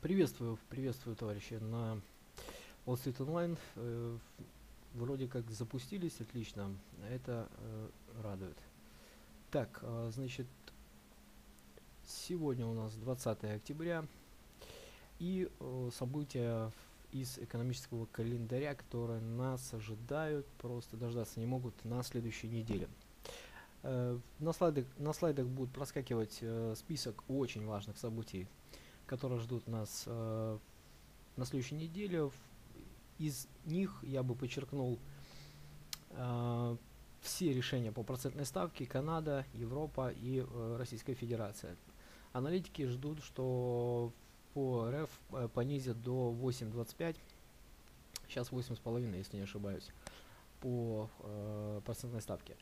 Приветствую, товарищи, на Wall Street Online. Вроде как запустились, отлично, это радует. Так, значит, сегодня у нас 20 октября, и события из экономического календаря, которые нас ожидают, просто дождаться не могут на следующей неделе. На слайдах будет проскакивать список очень важных событий, которые ждут нас на следующей неделе. Из них я бы подчеркнул все решения по процентной ставке: Канада, Европа и Российская Федерация. Аналитики ждут, что по РФ понизят до 8,25, сейчас 8,5, если не ошибаюсь, по процентной ставке.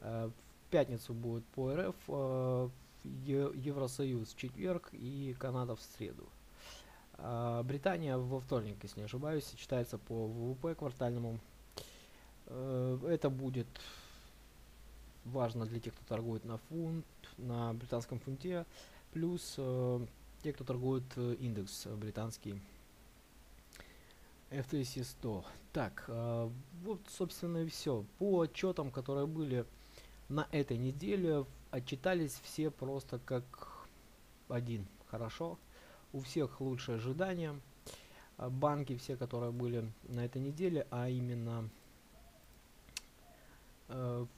В пятницу будет по РФ, Евросоюз в четверг и Канада в среду. Британия во вторник, если не ошибаюсь, считается по ВВП квартальному. Это будет важно для тех, кто торгует на фунт, на британском фунте, плюс те, кто торгует индекс британский FTSE 100. Так, вот, собственно, и все. По отчетам, которые были на этой неделе, отчитались все просто как один. Хорошо. У всех лучшие ожидания. Банки все, которые были на этой неделе, а именно Goldman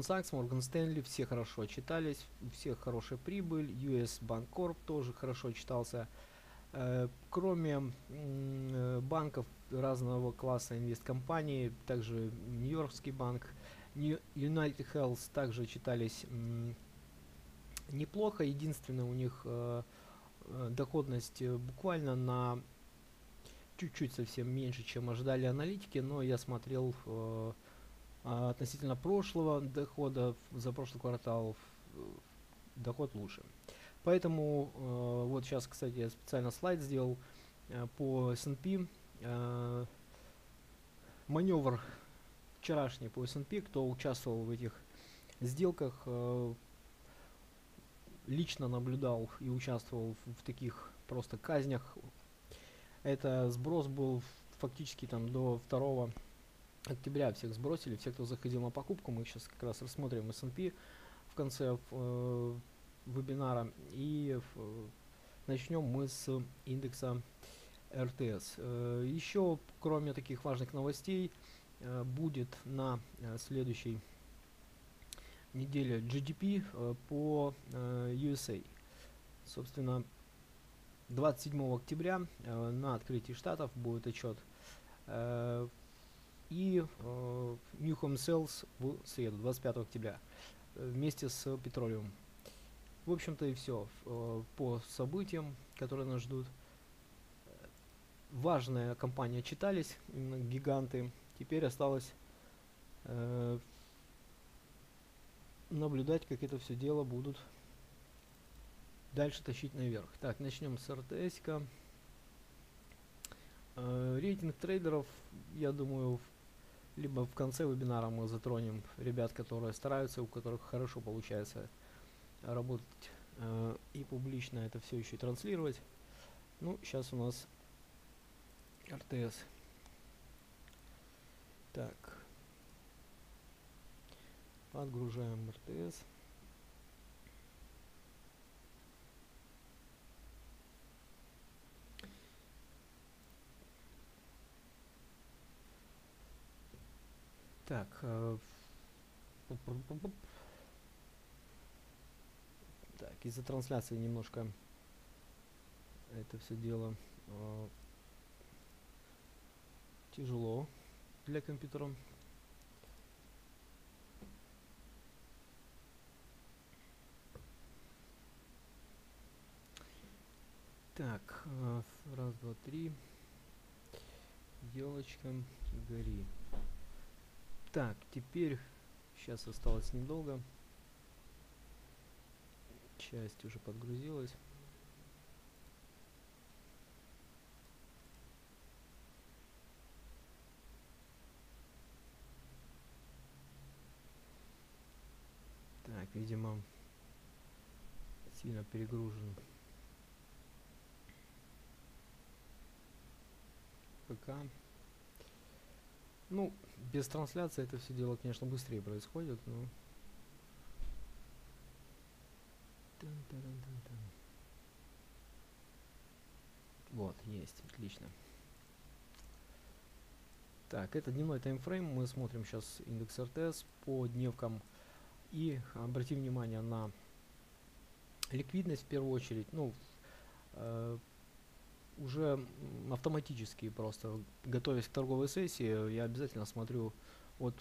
Sachs, Morgan Stanley, все хорошо отчитались. У всех хорошая прибыль. US Bank Corp тоже хорошо отчитался. Кроме банков разного класса инвесткомпаний, также Нью-Йоркский банк, United Health также отчитались неплохо. Единственное, у них доходность буквально на чуть-чуть совсем меньше, чем ожидали аналитики, но я смотрел относительно прошлого дохода, за прошлый квартал доход лучше. Поэтому вот сейчас, кстати, я специально слайд сделал по S&P. Маневр вчерашний по S&P, кто участвовал в этих сделках, лично наблюдал и участвовал в таких просто казнях. Это сброс был фактически там до 2 октября, всех сбросили, все, кто заходил на покупку. Мы сейчас как раз рассмотрим S&P в конце вебинара, и начнем мы с индекса РТС. Еще, кроме таких важных новостей, будет на следующей неделе GDP по USA. Собственно, 27 октября на открытии штатов будет отчет, и New Home Sales в среду, 25 октября, вместе с Petroleum. В общем-то, и все по событиям, которые нас ждут. Важная компания отчитались, гиганты. Теперь осталось наблюдать, как это все дело будут дальше тащить наверх. Так, начнем с РТС-ка. Рейтинг трейдеров, я думаю, либо в конце вебинара мы затронем ребят, которые стараются, у которых хорошо получается работать и публично это все еще и транслировать. Ну, сейчас у нас РТС. Так, подгружаем РТС. Так, так, из-за трансляции немножко это все дело тяжело для компьютера. Так, раз, два, три. Елочка, гори. Так, теперь, сейчас осталось недолго. Часть уже подгрузилась. Так, видимо, сильно перегружен. ПК. Ну, без трансляции это все дело, конечно, быстрее происходит, но... Вот, есть, отлично. Так, это дневной таймфрейм, мы смотрим сейчас индекс РТС по дневкам и обратим внимание на ликвидность в первую очередь. Ну, уже автоматически просто, готовясь к торговой сессии, я обязательно смотрю от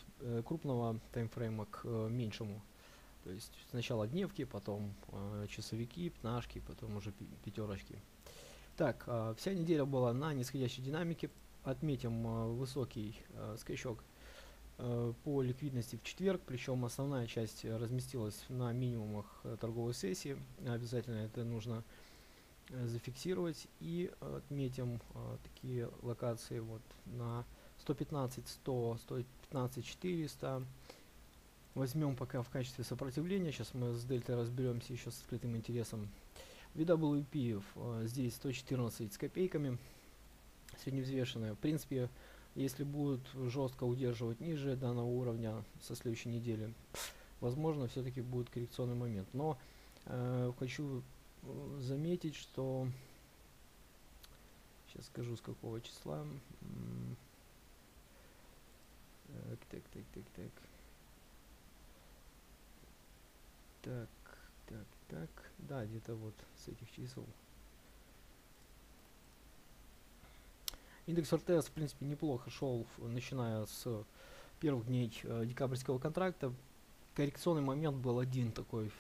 крупного таймфрейма к меньшему. То есть сначала дневки, потом часовики, пятнашки, потом уже пятерочки. Так, вся неделя была на нисходящей динамике. Отметим высокий скачок по ликвидности в четверг, причем основная часть разместилась на минимумах торговой сессии. Обязательно это нужно зафиксировать. И отметим такие локации вот на 115 100, 115 400. Возьмем пока в качестве сопротивления. Сейчас мы с дельтой разберемся еще с открытым интересом. VWP здесь 114 с копейками, средневзвешенная. В принципе, если будут жестко удерживать ниже данного уровня со следующей недели, возможно, все-таки будет коррекционный момент. Но хочу заметить, что... Сейчас скажу, с какого числа. Так, да, где-то вот с этих чисел. Индекс РТС, в принципе, неплохо шел, начиная с первых дней декабрьского контракта. Коррекционный момент был один такой,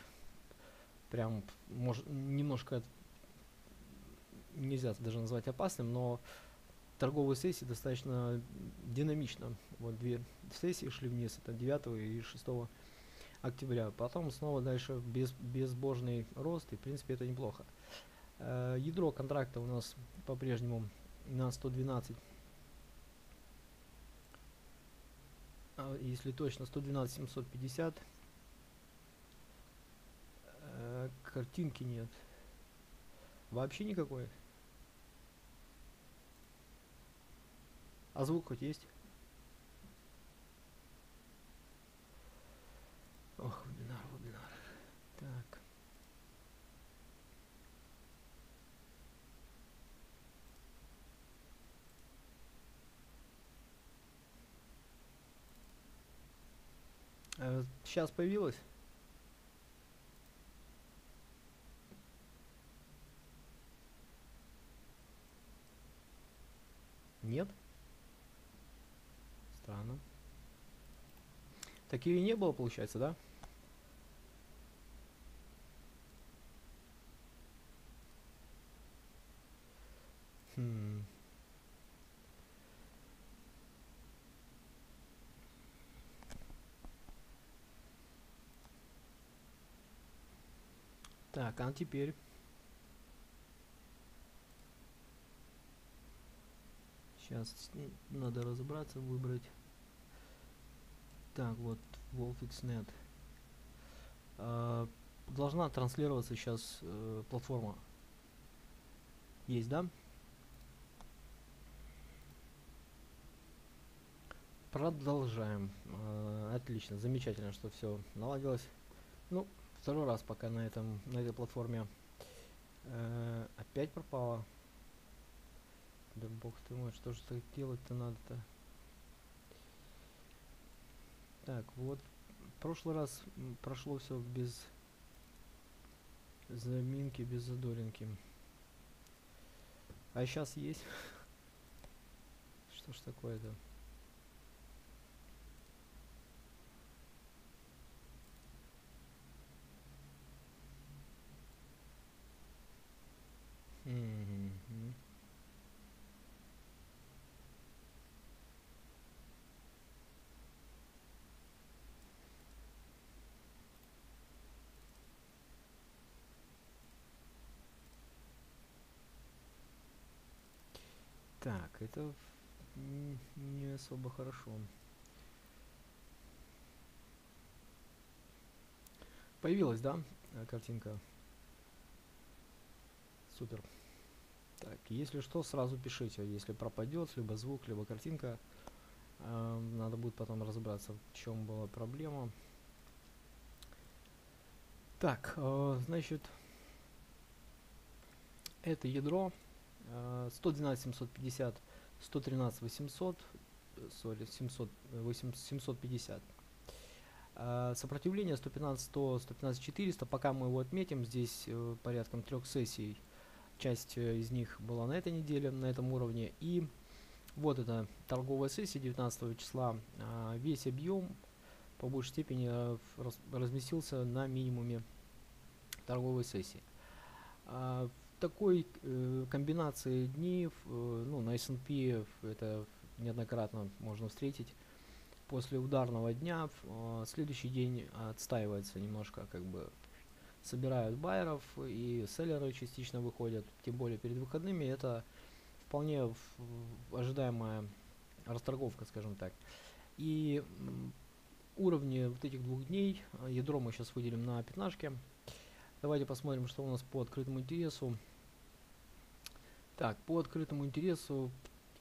прям, может, немножко нельзя даже назвать опасным, но торговые сессии достаточно динамично. Вот две сессии шли вниз, это 9 и 6 октября. Потом снова дальше безбожный рост, и в принципе это неплохо. Ядро контракта у нас по-прежнему на 112, если точно 112 750. Картинки нет вообще никакой, а звук хоть есть? Ох, вебинар. Так. Сейчас появилось? Нет? Странно. Так и не было, получается, да? Так, а теперь... Сейчас надо разобраться, выбрать. Так, вот, VolFix.net. Должна транслироваться сейчас платформа. Есть, да? Продолжаем. Отлично, замечательно, что все наладилось. Ну, второй раз пока на этой платформе. Опять пропало. Да бог ты мой, что же так делать-то надо-то? Так, вот. В прошлый раз прошло все без заминки, без задоринки. А сейчас есть. Что ж такое-то? Так, это не особо хорошо. Появилась, да, картинка? Супер. Так, если что, сразу пишите, если пропадет либо звук, либо картинка. Надо будет потом разобраться, в чем была проблема. Так, значит, это ядро 112 750, 113 800, сори, 750. Сопротивление 115 100, 115 400. Пока мы его отметим, здесь порядком 3 сессий, часть из них была на этой неделе на этом уровне, и вот это торговая сессия 19 числа. Весь объем по большей степени разместился на минимуме торговой сессии. В такой комбинации дней, ну, на S&P это неоднократно можно встретить. После ударного дня следующий день отстаивается немножко, как бы собирают байеров, и селлеры частично выходят, тем более перед выходными. Это вполне ожидаемая расторговка, скажем так. И уровни вот этих 2 дней, ядро мы сейчас выделим на пятнашке. Давайте посмотрим, что у нас по открытому интересу. Так, по открытому интересу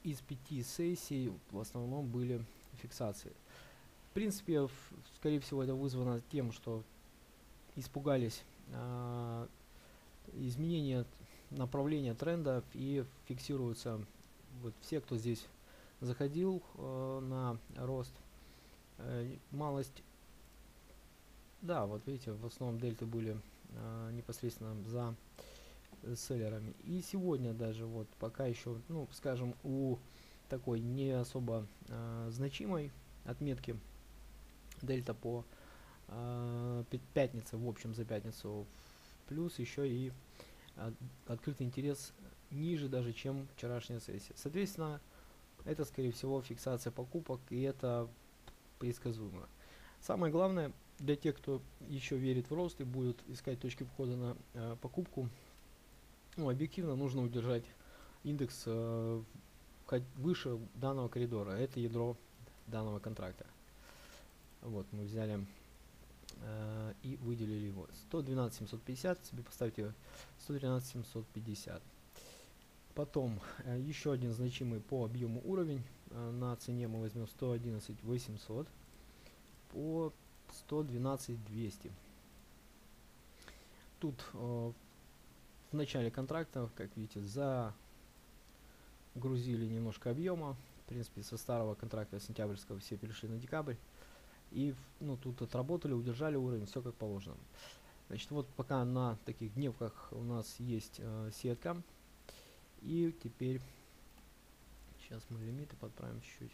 из 5 сессий в основном были фиксации. В принципе, скорее всего, это вызвано тем, что испугались изменения направления трендов, и фиксируются вот все, кто здесь заходил на рост. Малость, да, вот видите, в основном дельты были непосредственно за селлерами. И сегодня даже вот пока еще, ну, скажем, у такой не особо значимой отметки дельта по пятнице, в общем, за пятницу, плюс еще и открытый интерес ниже даже, чем вчерашняя сессия. Соответственно, это, скорее всего, фиксация покупок, и это предсказуемо. Самое главное для тех, кто еще верит в рост и будет искать точки входа на покупку, ну, объективно нужно удержать индекс выше данного коридора. Это ядро данного контракта. Вот мы взяли и выделили его 112 750, себе поставьте 113 750. Потом еще один значимый по объему уровень на цене мы возьмем 111 800 по 112 200. Тут в начале контракта, как видите, загрузили немножко объема. В принципе, со старого контракта сентябрьского все перешли на декабрь. И, ну, тут отработали, удержали уровень, все как положено. Значит, вот пока на таких дневках у нас есть сетка. И теперь, сейчас мы лимиты подправим чуть-чуть.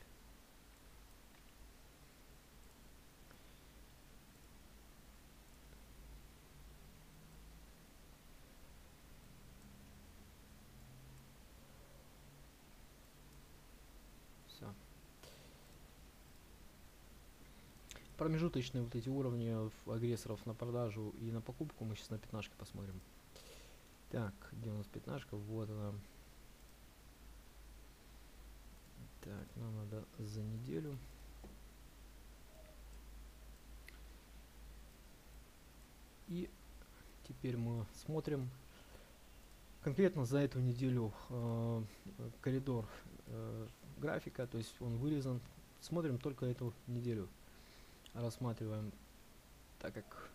Все. Промежуточные вот эти уровни агрессоров на продажу и на покупку мы сейчас на пятнашке посмотрим. Так, где у нас пятнашка? Вот она. Так, нам надо за неделю. И теперь мы смотрим конкретно за эту неделю коридор графика, то есть он вырезан. Смотрим только эту неделю. Рассматриваем, так как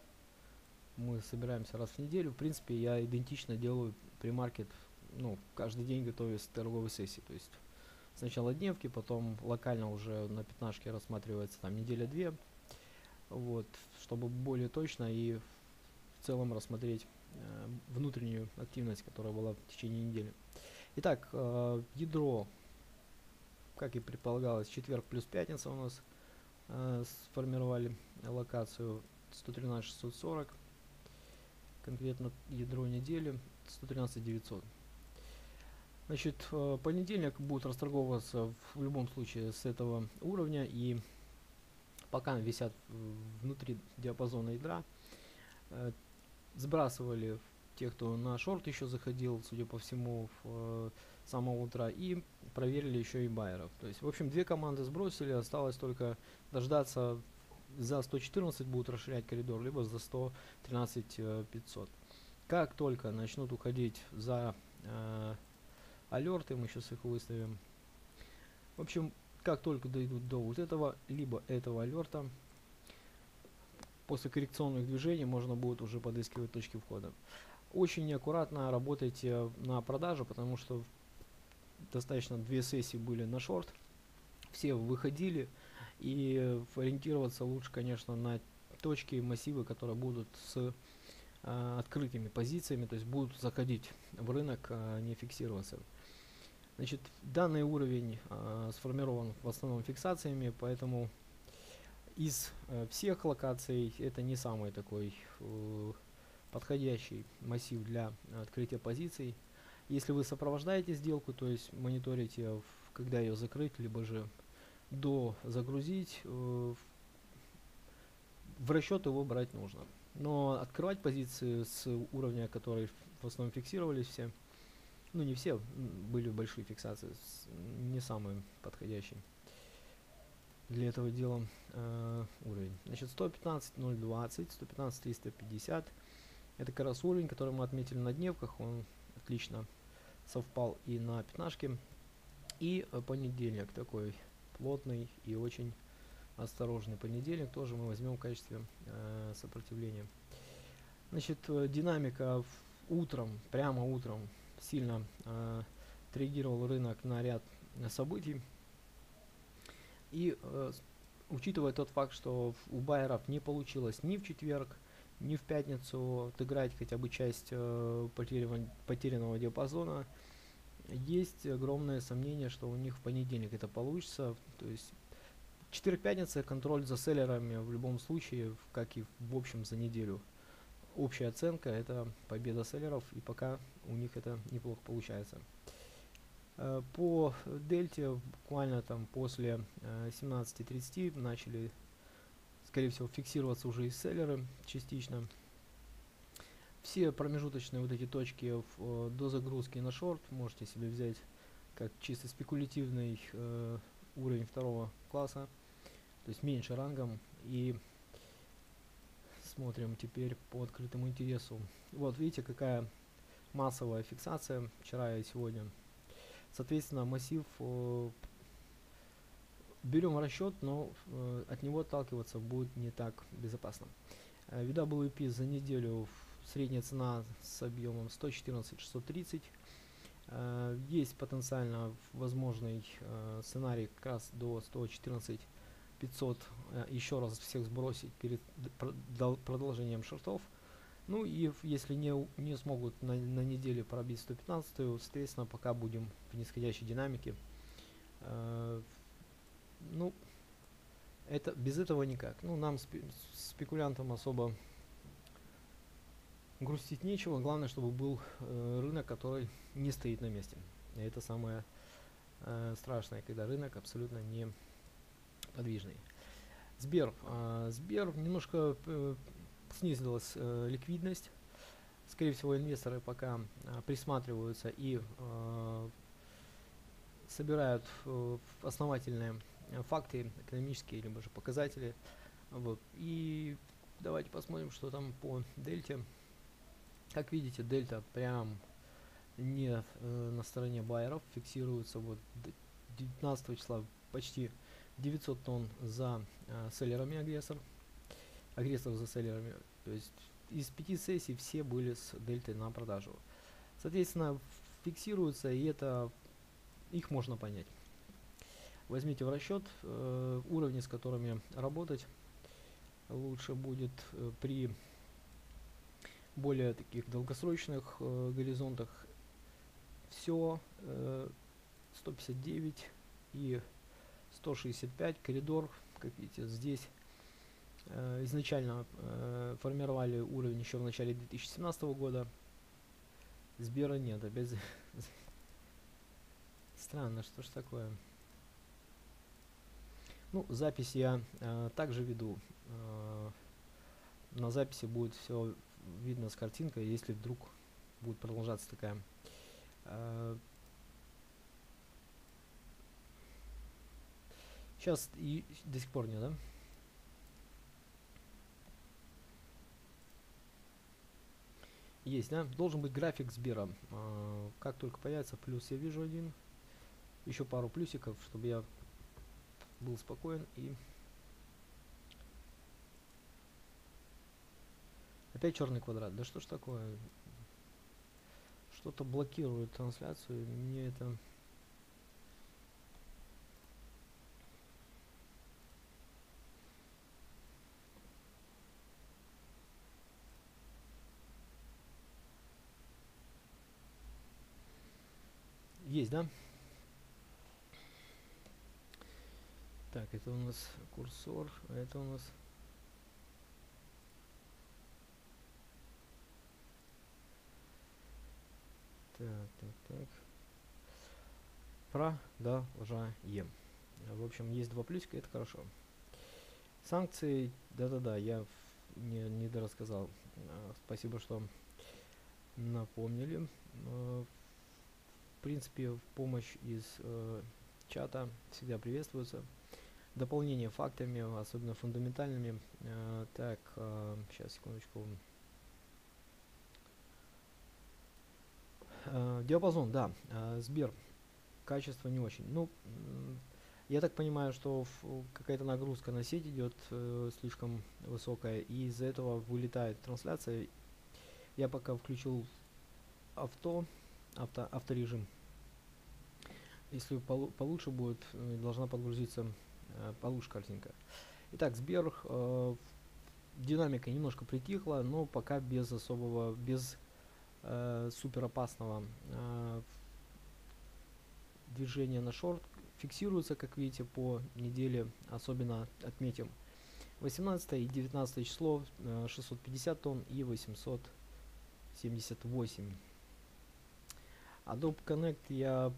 мы собираемся раз в неделю. В принципе, я идентично делаю премаркет, ну, каждый день готовясь к торговой сессии. То есть сначала дневки, потом локально уже на пятнашке рассматривается там неделя-две, вот, чтобы более точно и в целом рассмотреть внутреннюю активность, которая была в течение недели. Итак, ядро, как и предполагалось, четверг плюс пятница у нас сформировали локацию 113 640. Конкретно ядро недели 113 900. Значит, понедельник будет расторговываться в любом случае с этого уровня, и пока висят внутри диапазона ядра. Сбрасывали те, кто на шорт еще заходил, судя по всему, с самого утра, и проверили еще и байеров. То есть, в общем, 2 команды сбросили, осталось только дождаться. За 114 будут расширять коридор, либо за 113 500. Как только начнут уходить за алерты, мы сейчас их выставим. В общем, как только дойдут до вот этого, либо этого алерта, после коррекционных движений можно будет уже подыскивать точки входа. Очень неаккуратно работайте на продаже, потому что достаточно две сессии были на шорт, все выходили, и ориентироваться лучше, конечно, на точки и массивы, которые будут с открытыми позициями, то есть будут заходить в рынок, а не фиксироваться. Значит, данный уровень сформирован в основном фиксациями, поэтому из всех локаций это не самый такой подходящий массив для открытия позиций. Если вы сопровождаете сделку, то есть мониторите, когда ее закрыть, либо же дозагрузить, в расчет его брать нужно. Но открывать позиции с уровня, который в основном фиксировались все, ну не все, были большие фиксации, не самый подходящий для этого дела уровень. Значит, 115.020, 115.350. Это как раз уровень, который мы отметили на дневках, он отлично совпал и на пятнашке. И понедельник, такой плотный и очень осторожный понедельник, тоже мы возьмем в качестве сопротивления. Значит, динамика утром, прямо утром сильно отреагировал рынок на ряд событий. И учитывая тот факт, что у байеров не получилось ни в четверг, ни в пятницу отыграть хотя бы часть потерянного диапазона, есть огромное сомнение, что у них в понедельник это получится. То есть 4-5 контроль за селлерами в любом случае, как и в общем за неделю. Общая оценка — это победа селлеров, и пока у них это неплохо получается. По дельте буквально там после 17:30 начали, скорее всего, фиксироваться уже и селлеры частично. Все промежуточные вот эти точки до загрузки на шорт можете себе взять как чисто спекулятивный уровень второго класса, то есть меньше рангом. И смотрим теперь по открытому интересу. Вот видите, какая массовая фиксация вчера и сегодня. Соответственно, массив берем в расчет, но от него отталкиваться будет не так безопасно. WP за неделю средняя цена с объемом 114,630. Есть потенциально возможный сценарий как раз до 114,500 еще раз всех сбросить перед продолжением шортов. Ну и если не смогут на неделе пробить 115, соответственно, пока будем в нисходящей динамике. Ну, это без этого никак. Ну, нам, спекулянтам, особо грустить нечего. Главное, чтобы был рынок, который не стоит на месте. И это самое страшное, когда рынок абсолютно не подвижный. Сбер. Сбер немножко снизилась ликвидность. Скорее всего, инвесторы пока присматриваются и собирают основательные факты, экономические либо же показатели. Вот. И давайте посмотрим, что там по дельте. Как видите, дельта прям не на стороне байеров. Фиксируется вот 19 числа почти 900 тонн за селлерами, агрессоров за селлерами. То есть из 5 сессий все были с дельтой на продажу. Соответственно, фиксируется, и это их можно понять. Возьмите в расчет уровни, с которыми работать лучше будет при более таких долгосрочных горизонтах. Все 159 и 165 коридор, как видите, здесь изначально формировали уровень еще в начале 2017 года. Сбера нет, опять странно, что ж такое. Ну, запись я также веду. На записи будет все видно с картинкой, если вдруг будет продолжаться такая. Сейчас и до сих пор нет, да? Есть, да? Должен быть график Сбера. Как только появится плюс, я вижу один. Еще пару плюсиков, чтобы я был спокоен. И опять черный квадрат. Да что ж такое? Что-то блокирует трансляцию. Мне это... Есть, да? Так, это у нас курсор, а это у нас... Так. Продолжаем. В общем, есть два плюсика, это хорошо. Санкции, да-да-да, я не дорассказал. Спасибо, что напомнили. В принципе, помощь из чата всегда приветствуется. Дополнение фактами, особенно фундаментальными. Так, сейчас, секундочку. Диапазон, да. Сбер. Качество не очень. Ну, я так понимаю, что какая-то нагрузка на сеть идет слишком высокая, и из-за этого вылетает трансляция. Я пока включил авторежим. Если получше будет, должна подгрузиться получше картинка. Итак, Сбер. Динамика немножко притихла, но пока без особого, без супер опасного движения на шорт. Фиксируется, как видите, по неделе. Особенно отметим 18 и 19 число, 650 тонн и 878. Adobe Connect, я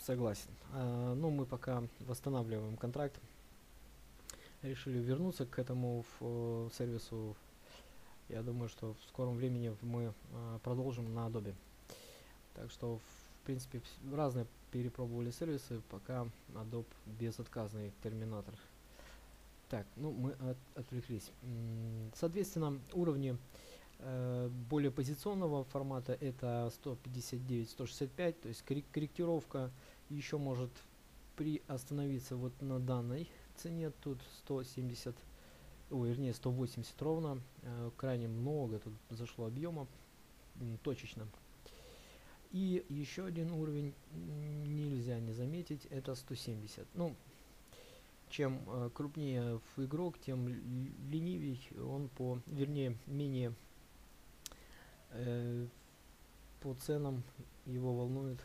согласен, но мы пока восстанавливаем контракт. Решили вернуться к этому сервису. Я думаю, что в скором времени мы продолжим на Adobe. Так что, в принципе, разные перепробовали сервисы, пока Adobe безотказный терминатор. Так, ну мы отвлеклись. Соответственно, уровни более позиционного формата — это 159-165, то есть корректировка еще может приостановиться вот на данной цене. Тут 170, ой, вернее 180 ровно, крайне много тут зашло объема точечно. И еще один уровень нельзя не заметить, это 170. Ну, чем крупнее игрок, тем ленивей он по, вернее, менее по ценам его волнует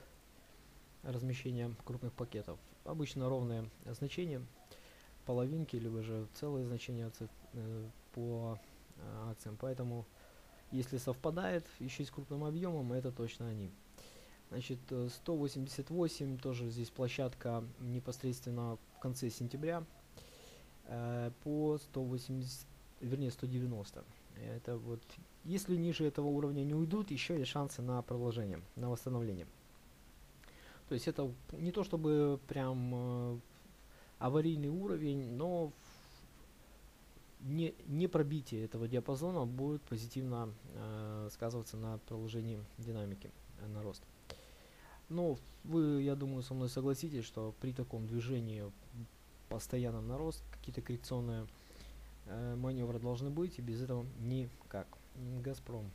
размещение крупных пакетов. Обычно ровное значение, половинки либо же целые значения по акциям, поэтому если совпадает еще и с крупным объемом, это точно они. Значит, 188 тоже здесь площадка непосредственно в конце сентября, по 180, вернее 190. Это вот, если ниже этого уровня не уйдут, еще есть шансы на продолжение, на восстановление. То есть это не то чтобы прям аварийный уровень, но не пробитие этого диапазона будет позитивно сказываться на продолжении динамики, на рост. Но вы, я думаю, со мной согласитесь, что при таком движении постоянном на рост какие-то коррекционные маневры должны быть, и без этого никак. Газпром.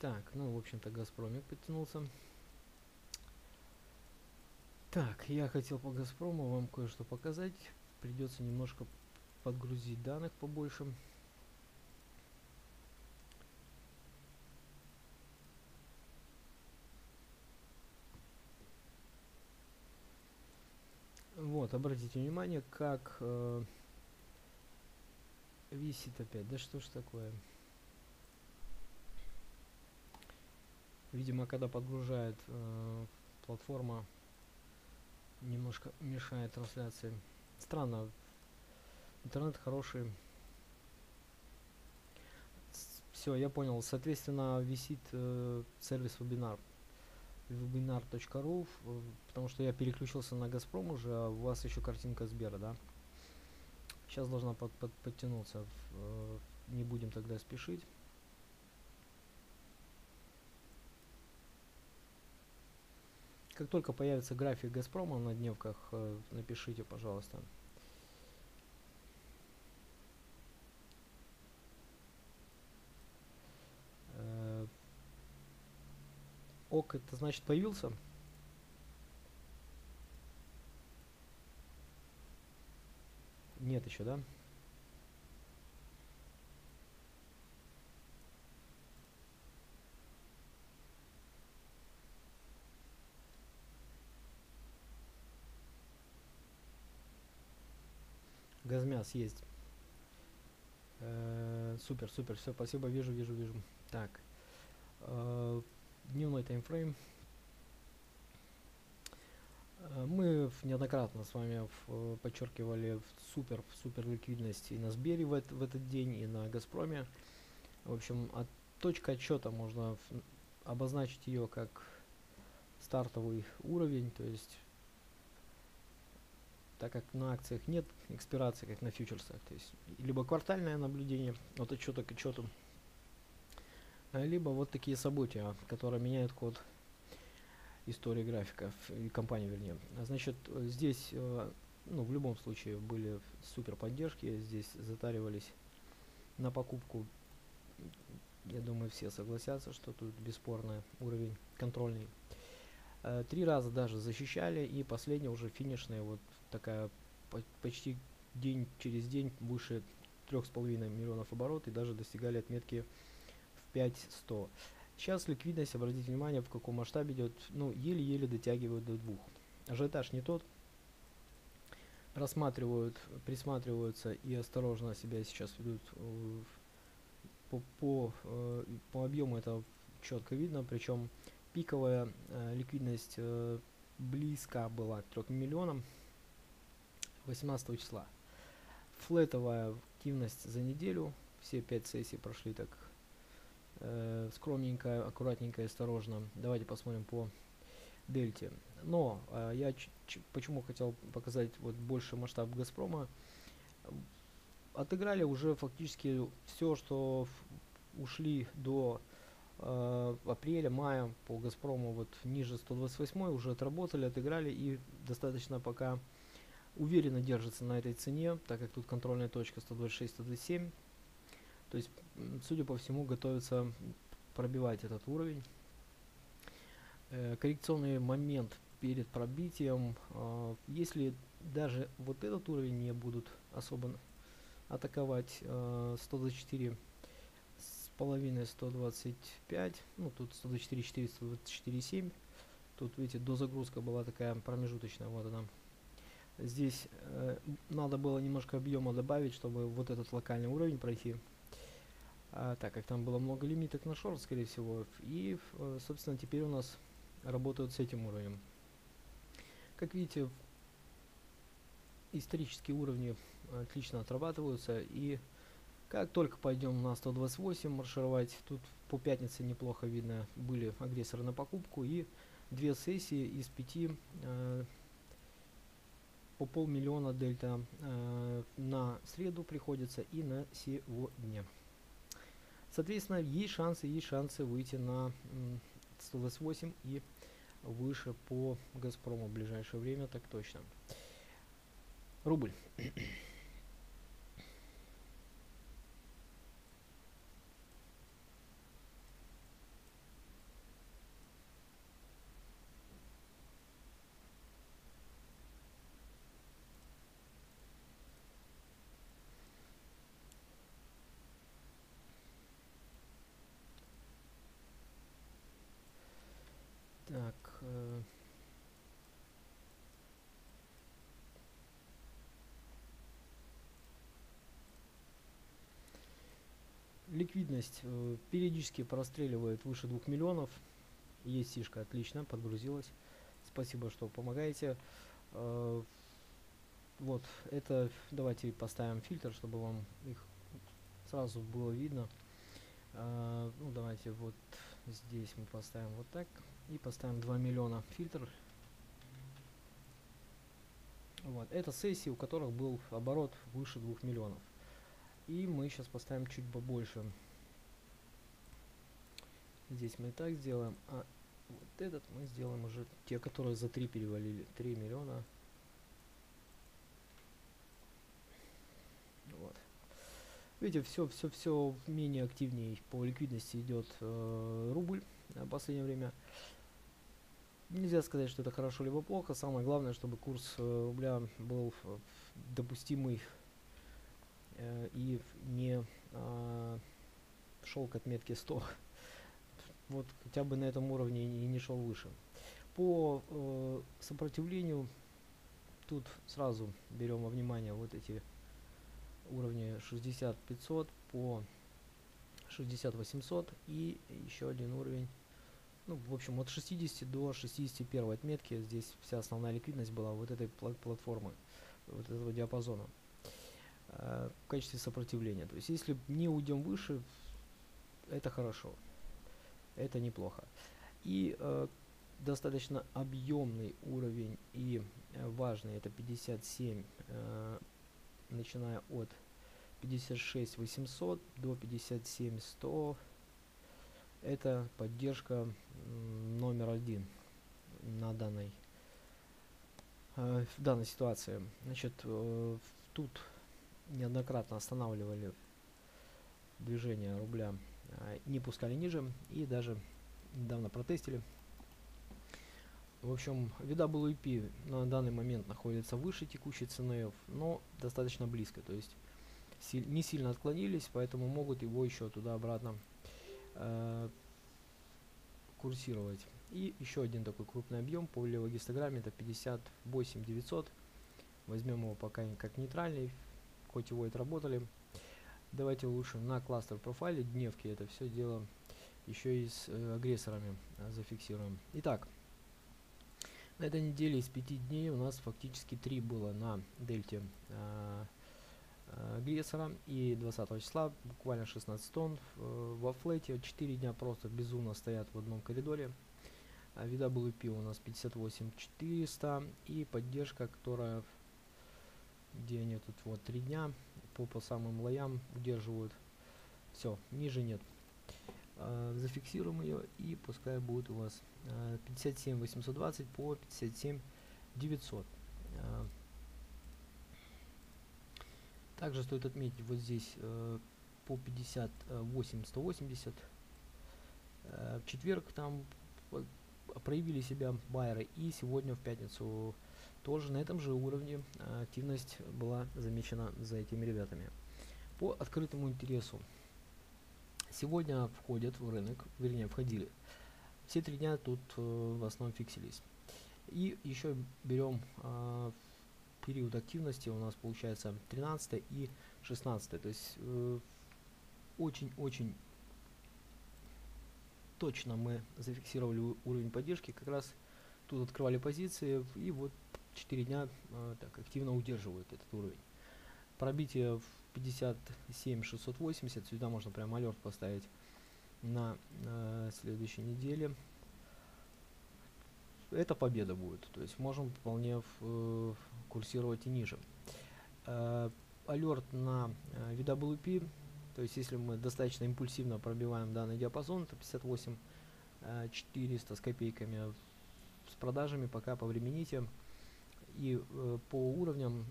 Так, ну, в общем-то, Газпромик подтянулся. Так, я хотел по Газпрому вам кое-что показать. Придется немножко подгрузить данных побольше. Вот, обратите внимание, как висит опять. Да что ж такое? Видимо, когда подгружает платформа, немножко мешает трансляции. Странно. Интернет хороший. Все, я понял. Соответственно, висит сервис вебинар. webinar.ru, потому что я переключился на Газпром уже, а у вас еще картинка Сбера, да? Сейчас должна подтянуться, не будем тогда спешить. Как только появится график Газпрома на дневках, напишите, пожалуйста. Ок, это значит появился. Нет еще, да? Газмяс есть. Супер, супер, все, спасибо, вижу, вижу, вижу. Так. Дневной таймфрейм. Мы неоднократно с вами подчеркивали супер ликвидность и на Сбере в этот день, и на Газпроме. В общем, точка отсчета можно обозначить ее как стартовый уровень, то есть так как на акциях нет экспирации, как на фьючерсах, то есть либо квартальное наблюдение от отчета к отчету, либо вот такие события, которые меняют ход истории графиков и компании, вернее. Значит, здесь, ну, в любом случае были супер поддержки, здесь затаривались на покупку. Я думаю, все согласятся, что тут бесспорный уровень контрольный. Три раза даже защищали, и последний уже финишная, вот такая почти день через день выше 3,5 миллионов оборотов, и даже достигали отметки 5100. Сейчас ликвидность, обратите внимание, в каком масштабе идет, ну, еле-еле дотягивают до 2. Ажиотаж не тот. Рассматривают, присматриваются и осторожно себя сейчас ведут. По объему это четко видно, причем пиковая ликвидность близка была к 3 миллионам 18 числа. Флетовая активность за неделю, все 5 сессий прошли так скромненько, аккуратненько и осторожно. Давайте посмотрим по дельте. Но я почему хотел показать вот больше масштаб Газпрома. Отыграли уже фактически все, что ушли до апреля, мая по Газпрому, вот ниже 128 уже отработали, отыграли, и достаточно пока уверенно держится на этой цене, так как тут контрольная точка 126-127. То есть, судя по всему, готовится пробивать этот уровень. Коррекционный момент перед пробитием. Если даже вот этот уровень не будут особо атаковать, 124,5-125, ну тут 124,4-124,7. Тут, видите, дозагрузка была такая промежуточная, вот она. Здесь надо было немножко объема добавить, чтобы вот этот локальный уровень пройти. Так как там было много лимиток на шорт, скорее всего, и, собственно, теперь у нас работают с этим уровнем. Как видите, исторические уровни отлично отрабатываются, и как только пойдем на 128 маршировать, тут по пятнице неплохо видно, были агрессоры на покупку, и 2 сессии из 5 по полмиллиона дельта на среду приходится и на сегодня. Соответственно, есть шансы выйти на 128 и выше по Газпрому в ближайшее время, так точно. Рубль. Ликвидность периодически простреливает выше 2 миллионов. Есть фишка, отлично, подгрузилась. Спасибо, что помогаете. Вот, это давайте поставим фильтр, чтобы вам их сразу было видно. Ну, давайте вот здесь мы поставим вот так. и поставим 2 миллиона фильтр. Вот. Это сессии, у которых был оборот выше 2 миллионов. И мы сейчас поставим чуть побольше. Здесь мы и так сделаем. А вот этот мы сделаем уже те, которые за 3 перевалили. 3 миллиона. Вот. Видите, все менее активнее по ликвидности идет рубль в последнее время. Нельзя сказать, что это хорошо либо плохо. Самое главное, чтобы курс рубля был допустимый и не шел к отметке 100. Вот хотя бы на этом уровне и не шел выше. По сопротивлению тут сразу берем во внимание вот эти уровни 60-500 по 60-800 и еще один уровень. Ну, в общем, от 60 до 61 отметки здесь вся основная ликвидность была вот этой платформы, вот этого диапазона в качестве сопротивления. То есть, если не уйдем выше, это хорошо, это неплохо. И достаточно объемный уровень и важный, это 57, начиная от 56 800 до 57 100. Это поддержка номер один на в данной ситуации. Значит, тут неоднократно останавливали движение рубля, не пускали ниже и даже недавно протестили. В общем, VWP на данный момент находится выше текущей цены, но достаточно близко, то есть не сильно отклонились, поэтому могут его еще туда-обратно курсировать. И еще один такой крупный объем по левогистограмме, это 58 900. Возьмем его пока как нейтральный, хоть его и отработали. Давайте лучше на кластер профайле дневки это все дело еще и с агрессорами зафиксируем. Итак, на этой неделе из 5 дней у нас фактически 3 было на дельте агрессора, и 20 числа буквально 16 тонн во флете. 4 дня просто безумно стоят в одном коридоре. VWP у нас 58 400, и поддержка, которая, где они тут вот 3 дня по самым лоям удерживают, все ниже нет. Зафиксируем ее, и пускай будет у вас 57 820 по 57 900. Также стоит отметить вот здесь по 58 180, в четверг там проявили себя байеры, и сегодня в пятницу тоже на этом же уровне активность была замечена за этими ребятами. По открытому интересу сегодня входят в рынок, вернее входили, все 3 дня тут в основном фиксились. И еще берем период активности, у нас получается 13 и 16, то есть очень-очень точно мы зафиксировали уровень поддержки, как раз тут открывали позиции, и вот 4 дня так активно удерживают этот уровень. Пробитие в 57 680, сюда можно прям алерт поставить на следующей неделе, это победа будет, то есть можем вполне курсировать и ниже. Алерт на VWP, то есть если мы достаточно импульсивно пробиваем данный диапазон, это 58 400 с копейками, с продажами пока повремените. И по уровням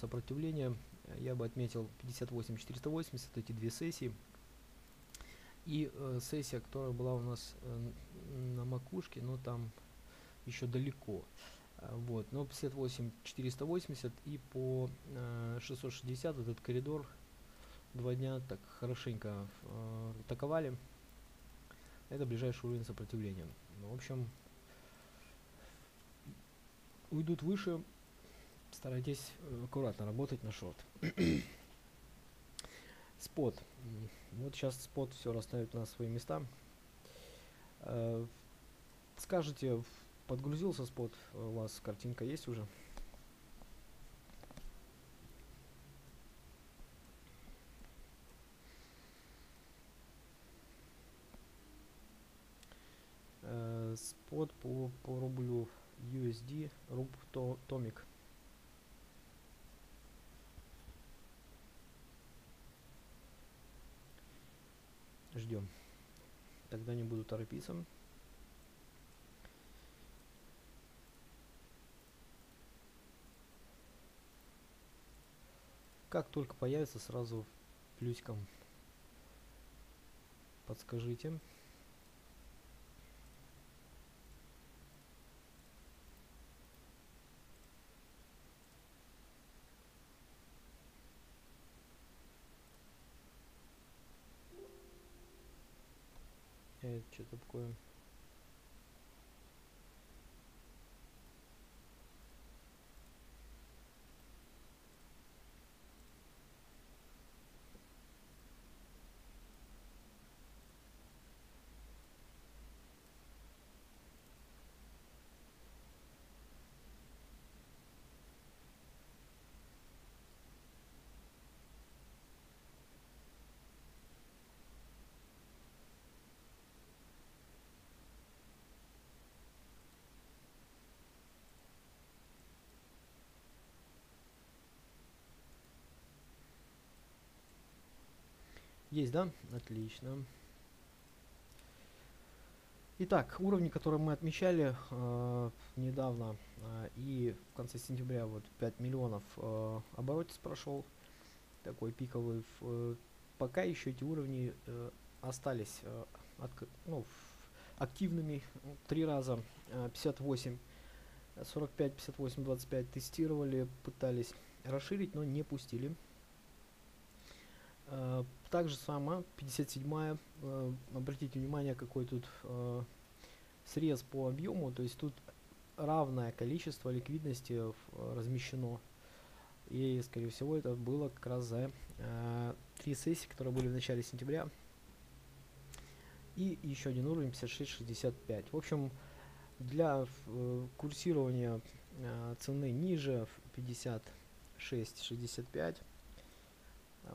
сопротивления я бы отметил 58 480, эти 2 сессии. И сессия, которая была у нас на макушке, но там еще далеко. Вот, но 58 480 и по 660 этот коридор 2 дня так хорошенько атаковали. Это ближайший уровень сопротивления. Ну, в общем, уйдут выше, старайтесь аккуратно работать на шорт. Спот. Вот сейчас спот все расставит на свои места. Скажите, подгрузился спот, у вас картинка есть уже? по рублю USD, руб томик. Ждем. Тогда не буду торопиться. Как только появится, сразу плюсиком подскажите. Это что-то такое. Есть, да? Отлично. Итак, уровни, которые мы отмечали недавно, и в конце сентября вот 5 миллионов оборотец прошел, такой пиковый. Пока еще эти уровни остались активными. 3 раза 58, 45, 58, 25 тестировали, пытались расширить, но не пустили. Также сама 57-я, обратите внимание, какой тут срез по объему, то есть тут равное количество ликвидности размещено, и скорее всего это было как раз за 3 сессии, которые были в начале сентября, и еще один уровень 56-65. В общем, для курсирования цены ниже 56-65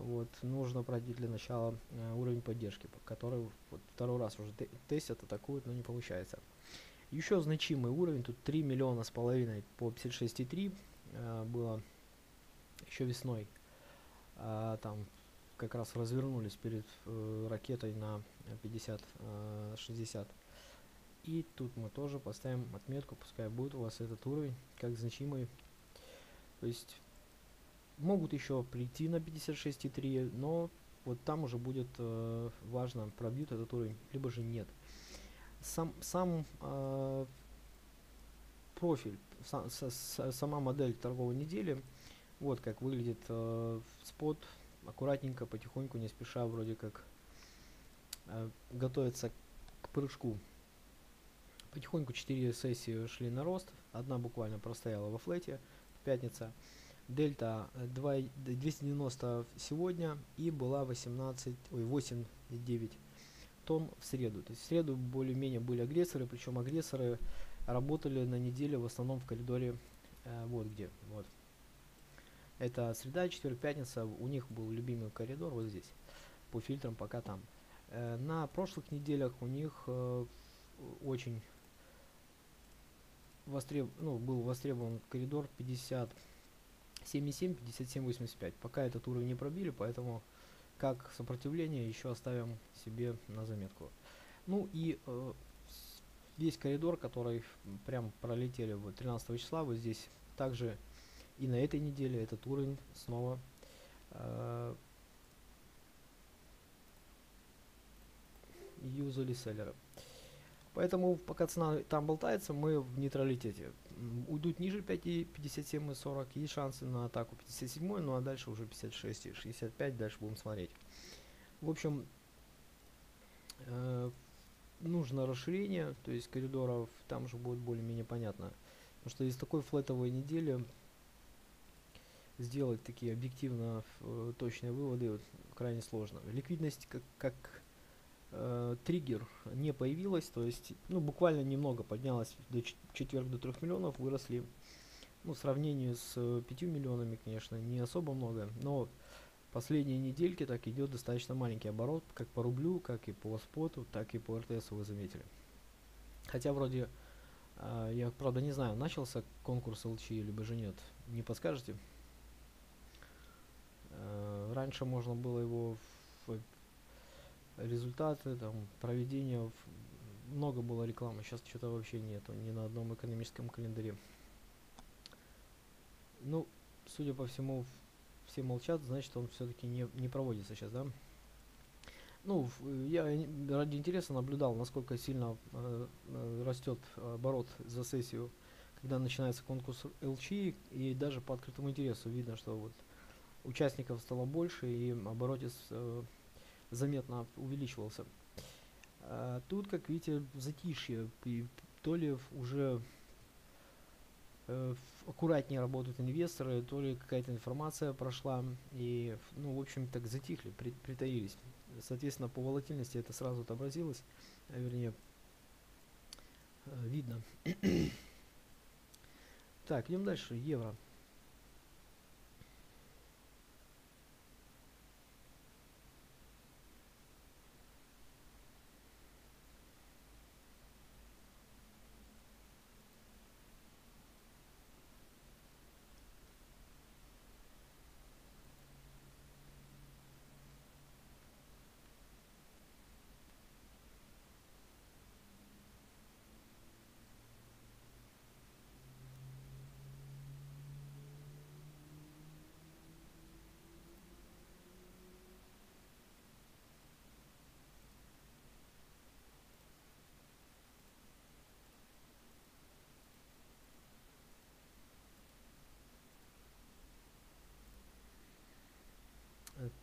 вот нужно пройти для начала уровень поддержки, который вот второй раз уже тестят, атакуют, но не получается. Еще значимый уровень, тут 3 миллиона с половиной по 56,3 было еще весной. Там как раз развернулись перед ракетой на 50-60. И тут мы тоже поставим отметку, пускай будет у вас этот уровень как значимый. То есть могут еще прийти на 56,3, но вот там уже будет важно, пробьют этот уровень, либо же нет. Сама модель торговой недели, вот как выглядит спот, аккуратненько, потихоньку, не спеша, вроде как готовится к прыжку. Потихоньку 4 сессии шли на рост, одна буквально простояла во флете, пятница. Дельта 290 сегодня и была 8,9 тонн в среду. То есть в среду более-менее были агрессоры, причем агрессоры работали на неделе в основном в коридоре вот где. Вот. Это среда, четверг, пятница, у них был любимый коридор вот здесь, по фильтрам пока там. На прошлых неделях у них очень был востребован коридор 50. 7,7, 57,85. Пока этот уровень не пробили, поэтому как сопротивление еще оставим себе на заметку. Ну и весь коридор, который прям пролетели вот 13 числа, вот здесь также и на этой неделе этот уровень снова юзали селлеры. Поэтому пока цена там болтается, мы в нейтралитете. Уйдут ниже 57,40 и шансы на атаку 57, ну а дальше уже 56,65, дальше будем смотреть. В общем, нужно расширение, то есть коридоров, там же будет более-менее понятно. Потому что из такой флетовой недели сделать такие объективно точные выводы крайне сложно. Ликвидность как триггер не появилась, то есть буквально немного поднялась, до четверг до 3 миллионов выросли, в сравнении с 5 миллионами, конечно, не особо много, но последние недельки так идет достаточно маленький оборот, как по рублю, как и по споту, так и по РТС, вы заметили. Хотя вроде Я, правда, не знаю, начался конкурс ЛЧ, либо же нет. Не подскажете? Раньше можно было его результаты, там, проведение, много было рекламы, сейчас что-то вообще нету, ни на одном экономическом календаре. Ну, судя по всему, все молчат, значит, он все-таки не проводится сейчас, да? Ну, я ради интереса наблюдал, насколько сильно растет оборот за сессию, когда начинается конкурс ЛЧ, и даже по открытому интересу видно, что вот участников стало больше, и оборотец заметно увеличивался. А тут, как видите, затишье, и то ли уже аккуратнее работают инвесторы, то ли какая-то информация прошла, и, ну, в общем, так затихли, притаились. Соответственно, по волатильности это сразу отобразилось, вернее, видно. Так, идем дальше. Евро.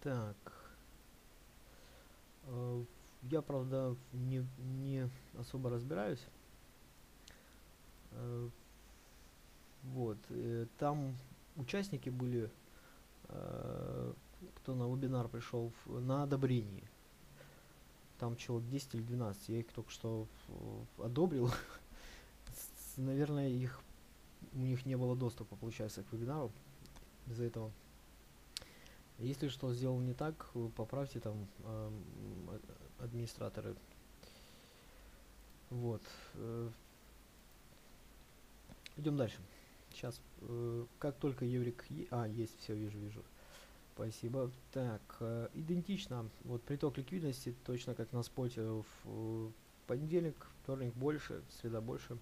Так, я, правда, не особо разбираюсь. Вот, там участники были, кто на вебинар пришел, на одобрении. Там человек 10 или 12, я их только что одобрил. Наверное, у них не было доступа, получается, к вебинару из-за этого. Если что сделал не так, поправьте там администраторы. Вот. Идем дальше. Сейчас, как только еврик... есть, все, вижу. Спасибо. Так, идентично. Вот приток ликвидности, точно как на споте, в понедельник, вторник больше, среда больше.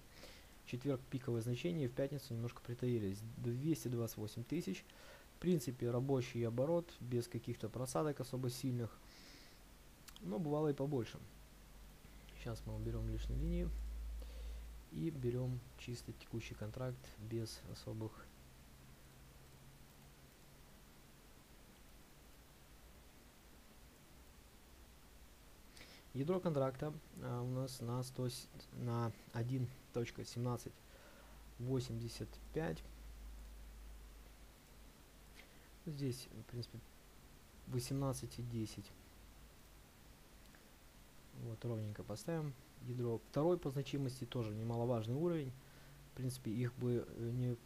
Четверг пиковое значение, в пятницу немножко притаились. 228 тысяч. В принципе, рабочий оборот, без каких-то просадок особо сильных, но бывало и побольше. Сейчас мы уберем лишние линии и берем чисто текущий контракт без особых ядро контракта. У нас на 1.1785. Здесь, в принципе, 18 и 10. Вот, ровненько поставим ядро. Второй по значимости тоже немаловажный уровень. В принципе, их бы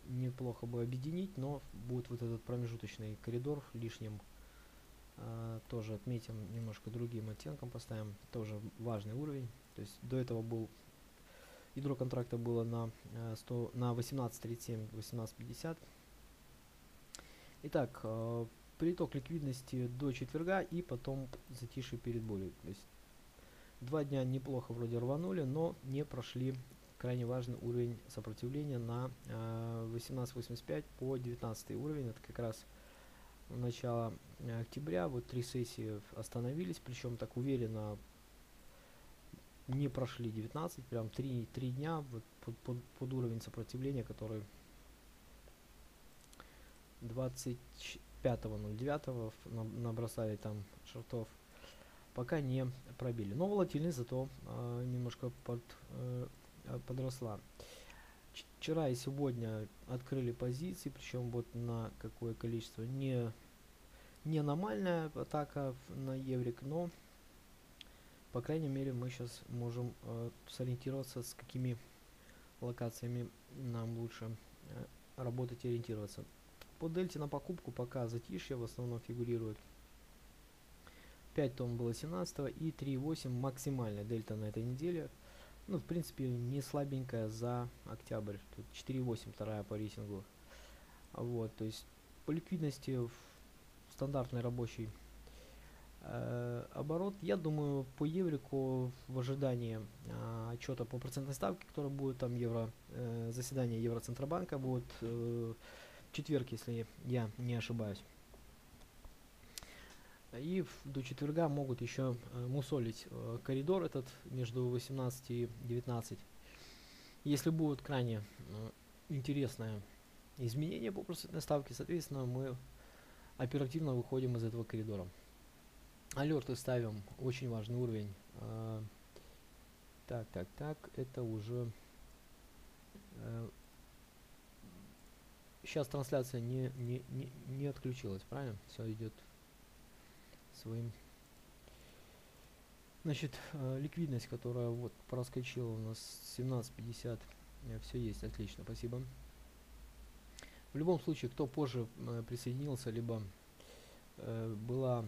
неплохо бы объединить, но будет вот этот промежуточный коридор лишним. Тоже отметим, немножко другим оттенком поставим. Тоже важный уровень. То есть до этого был ядро контракта было на 18.37, 18.50. Итак, приток ликвидности до четверга и потом затишье перед болью. То есть два дня неплохо вроде рванули, но не прошли крайне важный уровень сопротивления на 18.85 по 19 уровень. Это как раз начало октября. Вот три сессии остановились, причем так уверенно не прошли 19, прям три дня вот под уровень сопротивления, который... 25.09 набросали там шортов, пока не пробили, но волатильность зато немножко подросла. Вчера и сегодня открыли позиции, причем вот на какое количество, не аномальная атака на еврик, но по крайней мере мы сейчас можем сориентироваться, с какими локациями нам лучше работать и ориентироваться. По дельте на покупку пока затишье в основном фигурирует. 5 тонн было 17 и 3.8 максимальная дельта на этой неделе. Ну, в принципе, не слабенькая за октябрь. Тут 4,8 вторая по рейтингу. Вот, то есть по ликвидности в стандартный рабочий оборот. Я думаю, по еврику в ожидании отчета по процентной ставке, которая будет там заседание Евроцентробанка будет в четверг, если я не ошибаюсь. И до четверга могут еще мусолить коридор этот между 18 и 19. Если будут крайне интересные изменения по процентной ставке, соответственно, мы оперативно выходим из этого коридора. Алерты ставим, очень важный уровень. Так, это уже... Сейчас трансляция не отключилась, правильно? Все идет своим. Значит, ликвидность, которая вот проскочила у нас 17.50, все есть, отлично, спасибо. В любом случае, кто позже присоединился, либо была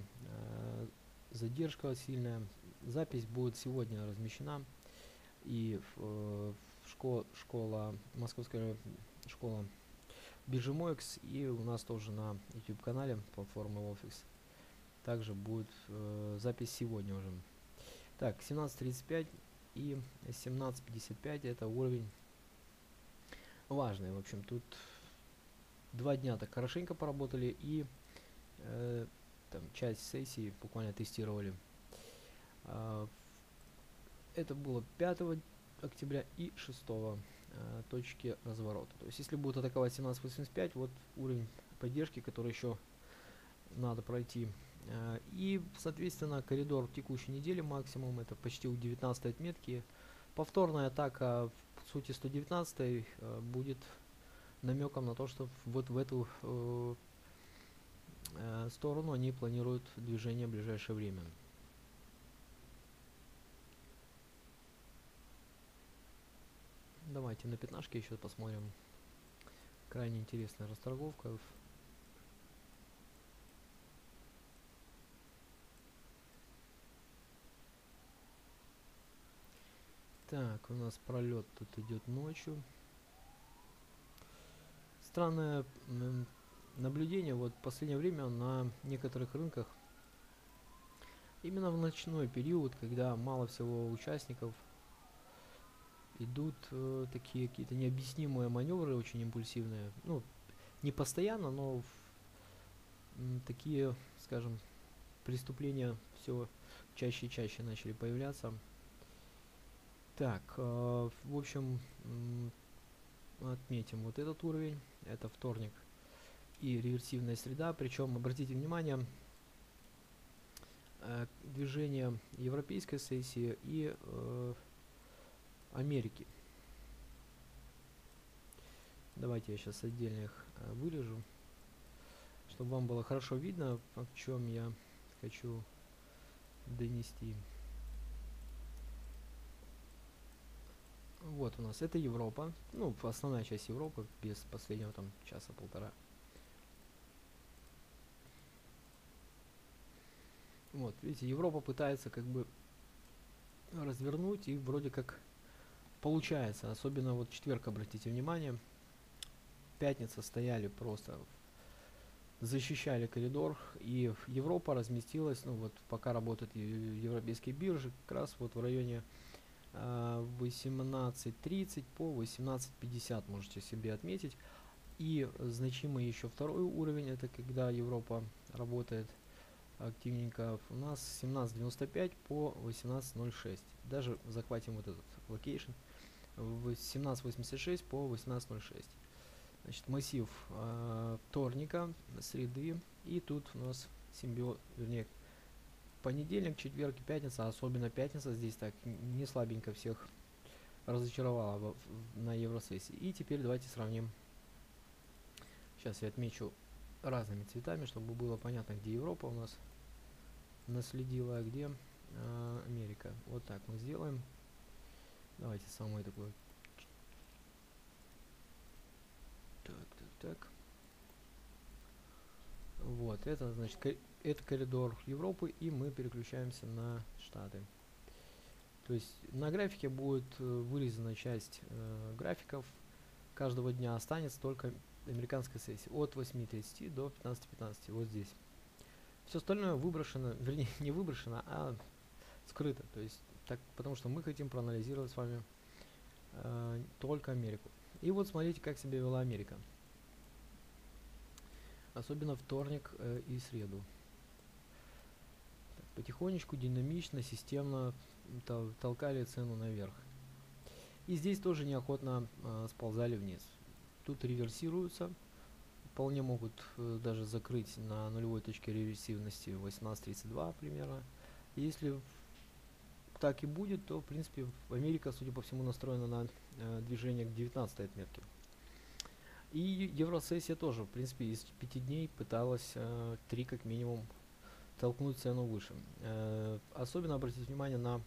задержка сильная, запись будет сегодня размещена, и московская школа биржемоекс, и у нас тоже на YouTube канале платформы VolFix также будет запись сегодня уже. Так, 17.35 и 17.55 это уровень важный. В общем, тут два дня так хорошенько поработали, и там часть сессии буквально тестировали. Это было 5 октября и 6 точки разворота. То есть если будут атаковать 17.85, вот уровень поддержки, который еще надо пройти. И соответственно коридор текущей недели максимум, это почти у 19 отметки. Повторная атака в сути 119 будет намеком на то, что вот в эту сторону они планируют движение в ближайшее время. Давайте на пятнашке еще посмотрим. Крайне интересная расторговка. Так, у нас пролет тут идет ночью. Странное наблюдение вот в последнее время на некоторых рынках. Именно в ночной период, когда мало всего участников, идут такие какие-то необъяснимые маневры, очень импульсивные. Ну, не постоянно, но такие, скажем, преступления все чаще и чаще начали появляться. Так, в общем, отметим вот этот уровень, это вторник и реверсивная среда. Причем обратите внимание, движение европейской сессии и Америки. Давайте я сейчас отдельно их вырежу, чтобы вам было хорошо видно, о чем я хочу донести. Вот у нас это Европа, ну основная часть Европы без последнего там часа-полтора. Вот видите, Европа пытается как бы развернуть, и вроде как получается. Особенно вот четверг, обратите внимание, пятница стояли просто, защищали коридор, и Европа разместилась, ну вот пока работают европейские биржи, как раз вот в районе 18.30 по 18.50 можете себе отметить. И значимый еще второй уровень, это когда Европа работает активненько, у нас 17.95 по 18.06. даже захватим вот этот локейшн, 17.86 по 18.06. значит, массив вторника, среды, и тут у нас вернее понедельник, четверг и пятница. Особенно пятница здесь так не слабенько всех разочаровала на евросессии. И теперь давайте сравним. Сейчас я отмечу разными цветами, чтобы было понятно, где Европа у нас наследила, а где Америка. Вот так мы сделаем. Давайте самый такой. Так. Вот, это значит, это коридор Европы, и мы переключаемся на Штаты. То есть на графике будет вырезана часть графиков каждого дня, останется только американская сессия от 8:30 до 15:15, вот здесь. Все остальное выброшено, вернее, не выброшено, а скрыто, то есть так, потому что мы хотим проанализировать с вами только Америку. И вот смотрите, как себя вела Америка, особенно вторник и среду. Так, потихонечку, динамично, системно толкали цену наверх. И здесь тоже неохотно сползали вниз. Тут реверсируются, вполне могут даже закрыть на нулевой точке реверсивности 18.32 примерно. И если так и будет, то в принципе Америка, судя по всему, настроена на движение к 19 отметке. И евросессия тоже, в принципе, из 5 дней пыталась 3 как минимум толкнуть цену выше. Особенно обратите внимание на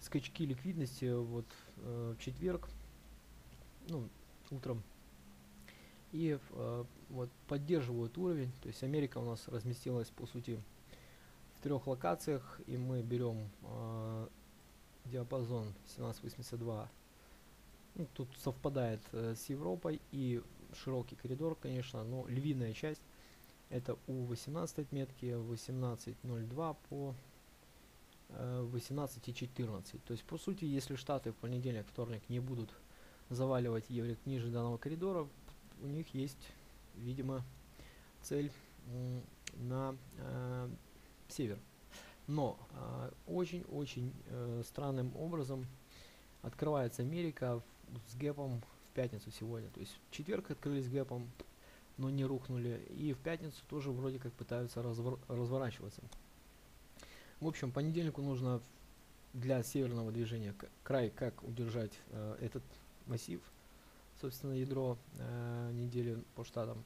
скачки ликвидности вот в четверг, ну, утром, и вот поддерживают уровень. То есть Америка у нас разместилась по сути в 3 локациях, и мы берем диапазон 1782, ну, тут совпадает с Европой, и широкий коридор, конечно, но львиная часть это у 18 отметки 18.02 по 18.14. То есть по сути, если Штаты в понедельник, вторник не будут заваливать еврик ниже данного коридора, у них есть, видимо, цель на север. Но очень-очень странным образом открывается Америка с гэпом в пятницу сегодня. То есть в четверг открылись гэпом, но не рухнули, и в пятницу тоже вроде как пытаются разворачиваться. В общем, понедельнику нужно для северного движения край, как удержать этот массив, собственно, ядро недели по штатам,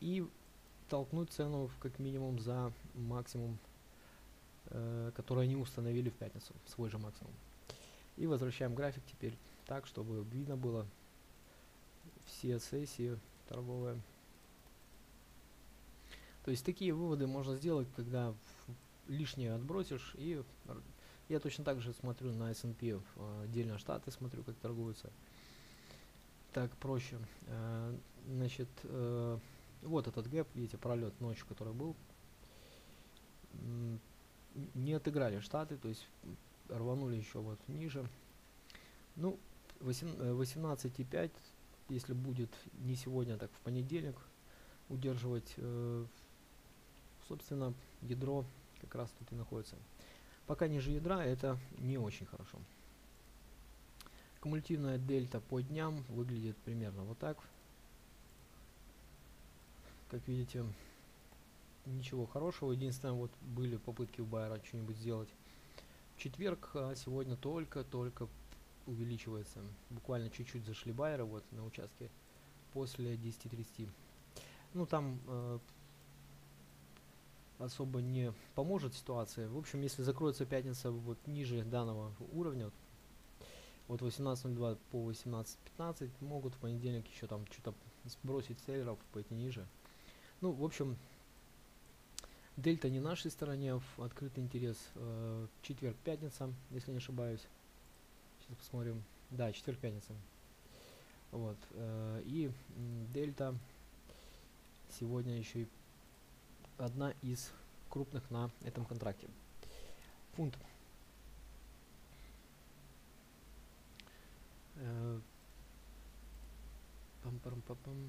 и толкнуть цену как минимум за максимум, который они установили в пятницу, свой же максимум. И возвращаем график теперь так, чтобы видно было все сессии торговые. То есть такие выводы можно сделать, когда лишнее отбросишь. И я точно так же смотрю на S&P, отдельно штаты смотрю, как торгуются. Так проще. Значит, вот этот гэп, видите, пролет ночью, который был. Не отыграли штаты, то есть рванули еще вот ниже. Ну, 18.5, если будет не сегодня, так в понедельник, удерживать, собственно, ядро как раз тут и находится. Пока ниже ядра это не очень хорошо. Кумулятивная дельта по дням выглядит примерно вот так. Как видите, ничего хорошего. Единственное, вот были попытки у байера что-нибудь сделать в четверг, а сегодня только увеличивается. Буквально чуть-чуть зашли байеры вот на участке после 10.30. Ну, там особо не поможет ситуация. В общем, если закроется пятница вот ниже данного уровня, вот 18.02 по 18.15, могут в понедельник еще там что-то сбросить селлеров, пойти ниже. Ну, в общем, дельта не нашей стороне, в открытый интерес четверг-пятница, если не ошибаюсь. Сейчас посмотрим. Да, четверг-пятница. Вот. И дельта сегодня еще и одна из крупных на этом контракте. Фунт. Пам-пам-пам-пам.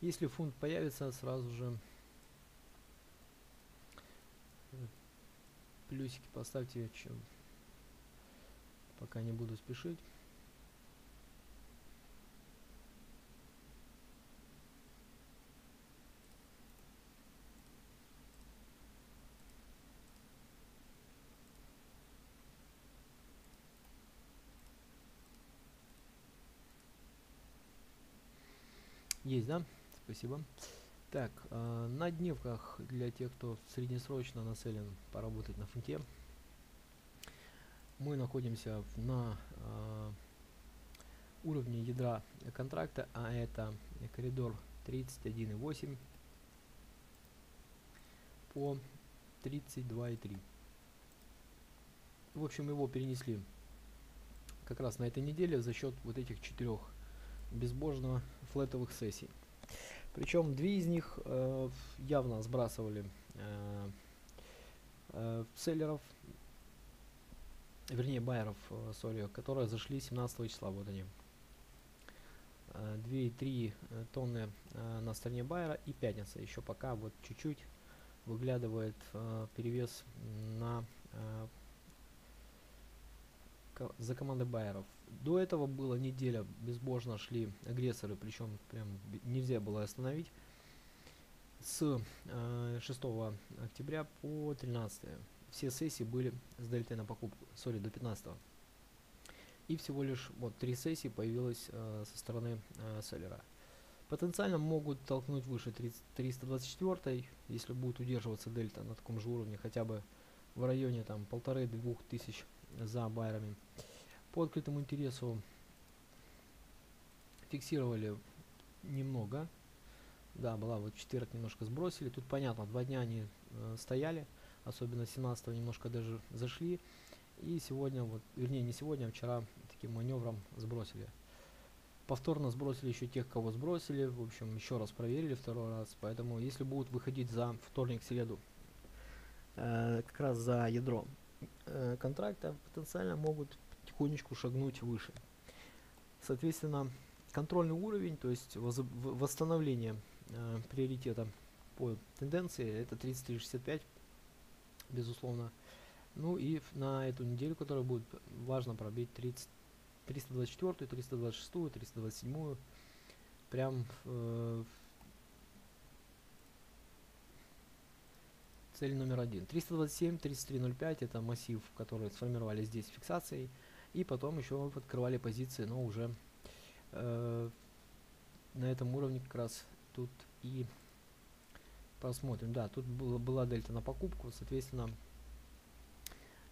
Если фунт появится, сразу же плюсики поставьте, чем пока не буду спешить. Есть, да? Спасибо. Так, на дневках для тех, кто среднесрочно нацелен поработать на фунте. мы находимся на уровне ядра контракта, а это коридор 31,8 по 32,3. В общем, его перенесли как раз на этой неделе за счет вот этих 4 безбожно флетовых сессий. Причем 2 из них явно сбрасывали селлеров, вернее байеров, которые зашли 17 числа. Вот они. 2,3 тонны на стороне байера, и пятница. Еще пока вот чуть-чуть выглядывает перевес на за команды байеров. До этого была неделя, безбожно шли агрессоры, причем прям нельзя было остановить, с 6 октября по 13. Все сессии были с дельтой на покупку, до 15. И всего лишь вот 3 сессии появилось со стороны селлера. Потенциально могут толкнуть выше 324, если будет удерживаться дельта на таком же уровне, хотя бы в районе там 1500–2000 за байерами. По открытому интересу фиксировали немного. Да, была вот в четверг, немножко сбросили. Тут понятно, 2 дня они стояли, особенно 17-го немножко даже зашли. И сегодня, вот, вернее не сегодня, а вчера таким маневром сбросили. Повторно сбросили еще тех, кого сбросили. В общем, еще раз проверили, 2-й раз. Поэтому если будут выходить за вторник, среду, как раз за ядро контракта, потенциально могут потихонечку шагнуть выше. Соответственно, контрольный уровень, то есть восстановление приоритета по тенденции, это 33,65, безусловно. Ну и на эту неделю, которая будет, важно пробить 324, 326, 327, прям цель номер 1. 327, 33,05 это массив, который сформировали здесь фиксацией, и потом еще открывали позиции, но уже на этом уровне как раз тут и посмотрим. Да, тут была дельта на покупку, соответственно,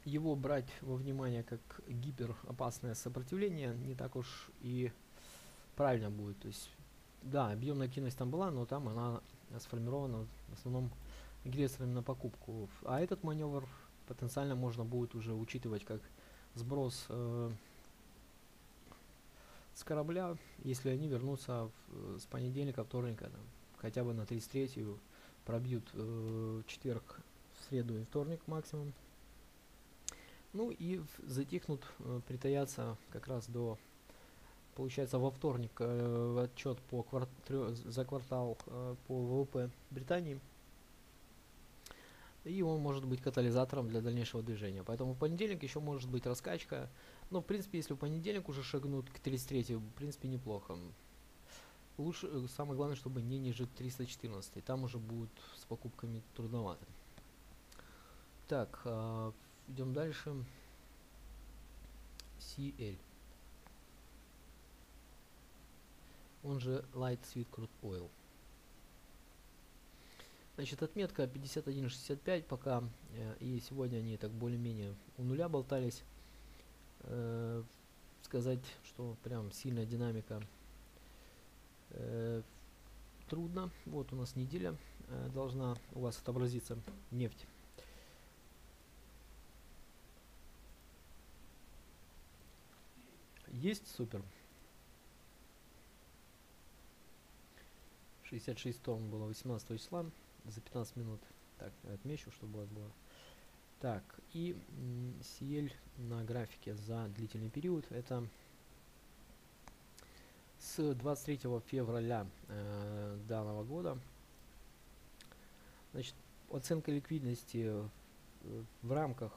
его брать во внимание как гиперопасное сопротивление не так уж и правильно будет. То есть, да, объемная активность там была, но там она сформирована в основном агрессорами на покупку. А этот маневр потенциально можно будет уже учитывать как сброс с корабля, если они вернутся с понедельника, вторника, там, хотя бы на 33-ю, пробьют четверг, среду и вторник максимум. Ну и затихнут, притаятся как раз до, получается, во вторник отчет по за квартал по ВВП Британии. И он может быть катализатором для дальнейшего движения. Поэтому в понедельник еще может быть раскачка. Но, в принципе, если в понедельник уже шагнут к 33, в принципе, неплохо. Лучше, самое главное, чтобы не ниже 314. Там уже будет с покупками трудновато. Так, идем дальше. CL. Он же Light Sweet Crude Oil. Значит, отметка 51,65 пока, и сегодня они так более-менее у нуля болтались. Сказать, что прям сильная динамика трудно. Вот у нас неделя, должна у вас отобразиться нефть. Есть, супер. 66 тонн было 18 числа. За 15 минут. Так, отмечу, чтобы у вас было. Так, и CL на графике за длительный период. Это с 23 февраля данного года. Значит, оценка ликвидности в рамках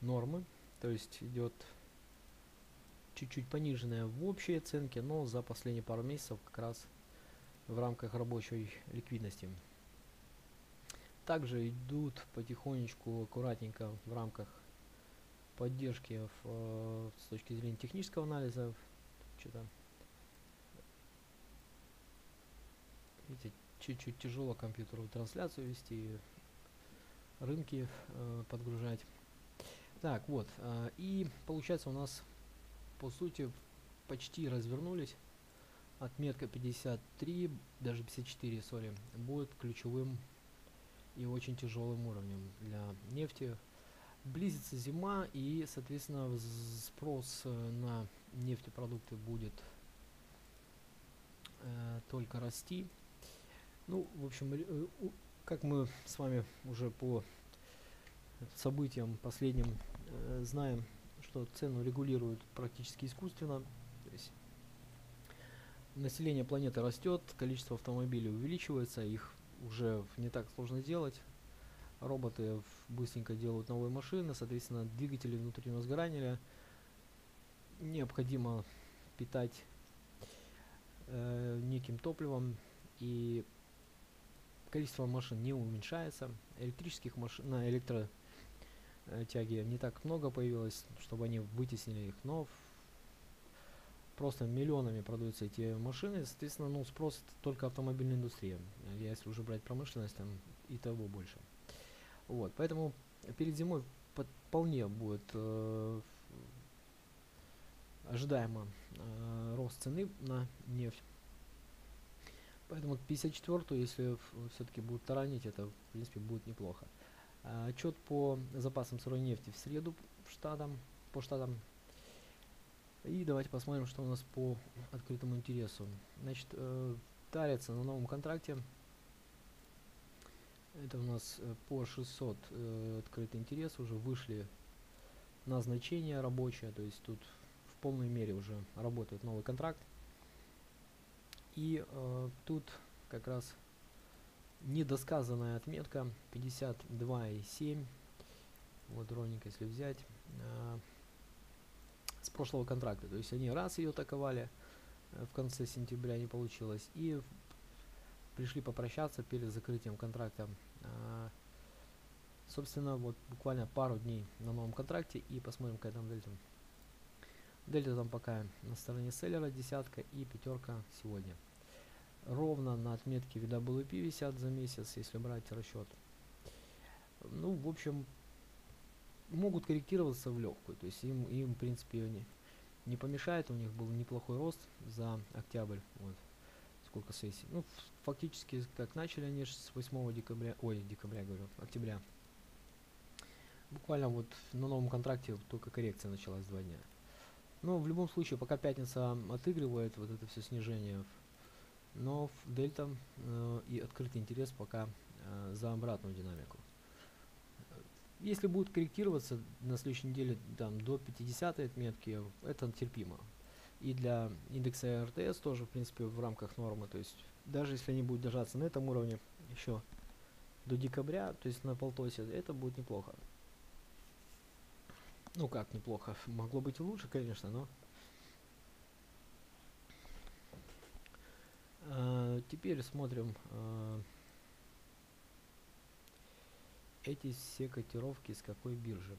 нормы. То есть идет чуть-чуть пониженная в общей оценке, но за последние пару месяцев как раз в рамках рабочей ликвидности. Также идут потихонечку, аккуратненько, в рамках поддержки с точки зрения технического анализа. Что-то чуть-чуть тяжело компьютеру трансляцию вести, рынки подгружать. Так, вот. И получается у нас, по сути, почти развернулись. Отметка 53, даже 54, сори, будет ключевым и очень тяжелым уровнем для нефти. Близится зима, и, соответственно, спрос на нефтепродукты будет только расти. Ну, в общем, как мы с вами уже по событиям последним знаем, что цену регулируют практически искусственно. То есть население планеты растет, количество автомобилей увеличивается, их уже не так сложно делать. Роботы быстренько делают новые машины, соответственно, двигатели внутреннего сгорания необходимо питать неким топливом, и количество машин не уменьшается. Электрических машин на электротяге не так много появилось, чтобы они вытеснили их, но просто миллионами продаются эти машины, соответственно, ну, спрос только автомобильной индустрии, если уже брать промышленность, там и того больше. Вот, поэтому перед зимой вполне будет ожидаемо рост цены на нефть. Поэтому к 54-ю, если все-таки будут таранить, это, в принципе, будет неплохо. Отчет по запасам сырой нефти в среду по штатам. И давайте посмотрим, что у нас по открытому интересу. Значит, тарится на новом контракте. Это у нас по 600 открытый интерес, уже вышли на значение рабочее, то есть тут в полной мере уже работает новый контракт. И тут как раз недосказанная отметка 52,7, вот ровненько если взять, с прошлого контракта, то есть они раз ее атаковали, в конце сентября не получилось, и пришли попрощаться перед закрытием контракта. Собственно, вот буквально пару дней на новом контракте, и посмотрим, какая там дельта. Дельта там пока на стороне селлера, десятка и пятерка сегодня. Ровно на отметке WP висят за месяц, если брать расчет. Ну, в общем, могут корректироваться в легкую, то есть им в принципе, не помешает. У них был неплохой рост за октябрь. Вот. Сколько сессий, ну фактически как начали они с 8 октября, буквально вот на новом контракте только коррекция началась 2 дня. Но в любом случае пока пятница отыгрывает вот это все снижение, но в дельта и открытый интерес пока за обратную динамику. Если будет корректироваться на следующей неделе там до 50 отметки, это терпимо. И для индекса RTS тоже, в принципе, в рамках нормы. То есть, даже если они будут держаться на этом уровне еще до декабря, то есть на полтосе, это будет неплохо. Ну как неплохо? Могло быть и лучше, конечно, но... Теперь смотрим эти все котировки с какой биржи.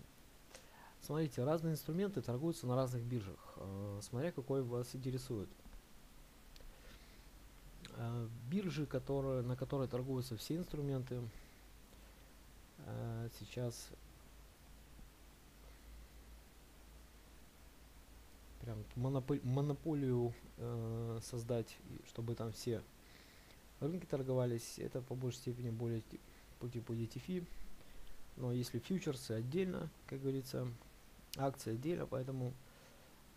Смотрите, разные инструменты торгуются на разных биржах, смотря какой вас интересует. Биржи, на которые торгуются все инструменты, сейчас прям монополию создать, чтобы там все рынки торговались, это по большей степени более по типу ETF. Но если фьючерсы отдельно, как говорится, акции отдельно, поэтому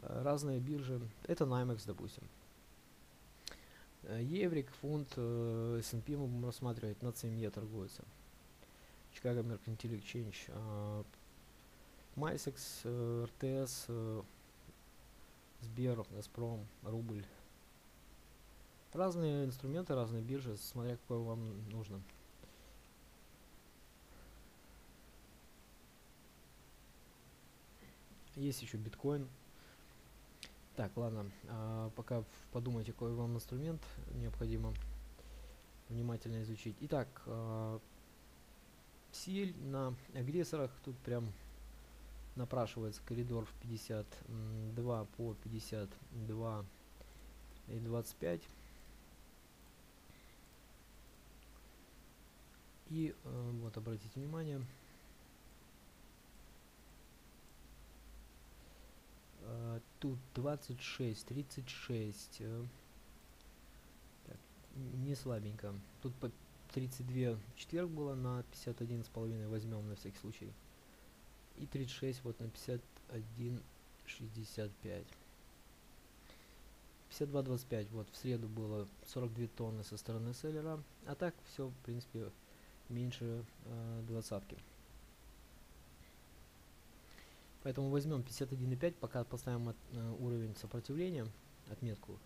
разные биржи. Это NYMEX, допустим. Еврик, Фунт, S&P мы будем рассматривать, на ЦМЕ торгуется. Chicago Mercantile Exchange, Майсекс, РТС, Сбер, Газпром, рубль. Разные инструменты, разные биржи, смотря какое вам нужно. Есть еще биткоин. Так, ладно, пока подумайте, какой вам инструмент необходимо внимательно изучить. Итак, CL на агрессорах, тут прям напрашивается коридор в 52 по 52 и 25. И вот обратите внимание, тут 26, 36. Так, не слабенько. Тут по 32 в четверг было, на 51,5 возьмем на всякий случай. И 36 вот на 51,65. 52,25 вот в среду было 42 тонны со стороны селлера, а так все в принципе меньше двадцатки. Поэтому возьмем 51,5, пока поставим уровень сопротивления, отметку.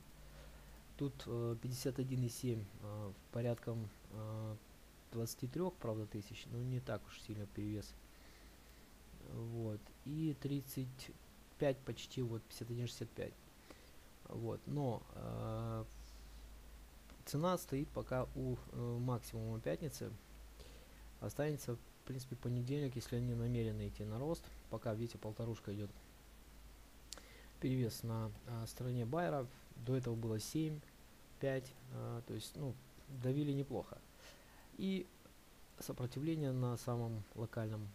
Тут 51,7 порядком 23, правда, тысяч, но не так уж сильно перевес. Вот. И 35 почти, вот 51,65. Вот. Но цена стоит пока у максимума пятницы. Останется, в принципе, понедельник, если они намерены идти на рост. Пока, видите, полторушка идет перевес на стороне байера. До этого было 7, 5, то есть, ну, давили неплохо. И сопротивление на самом локальном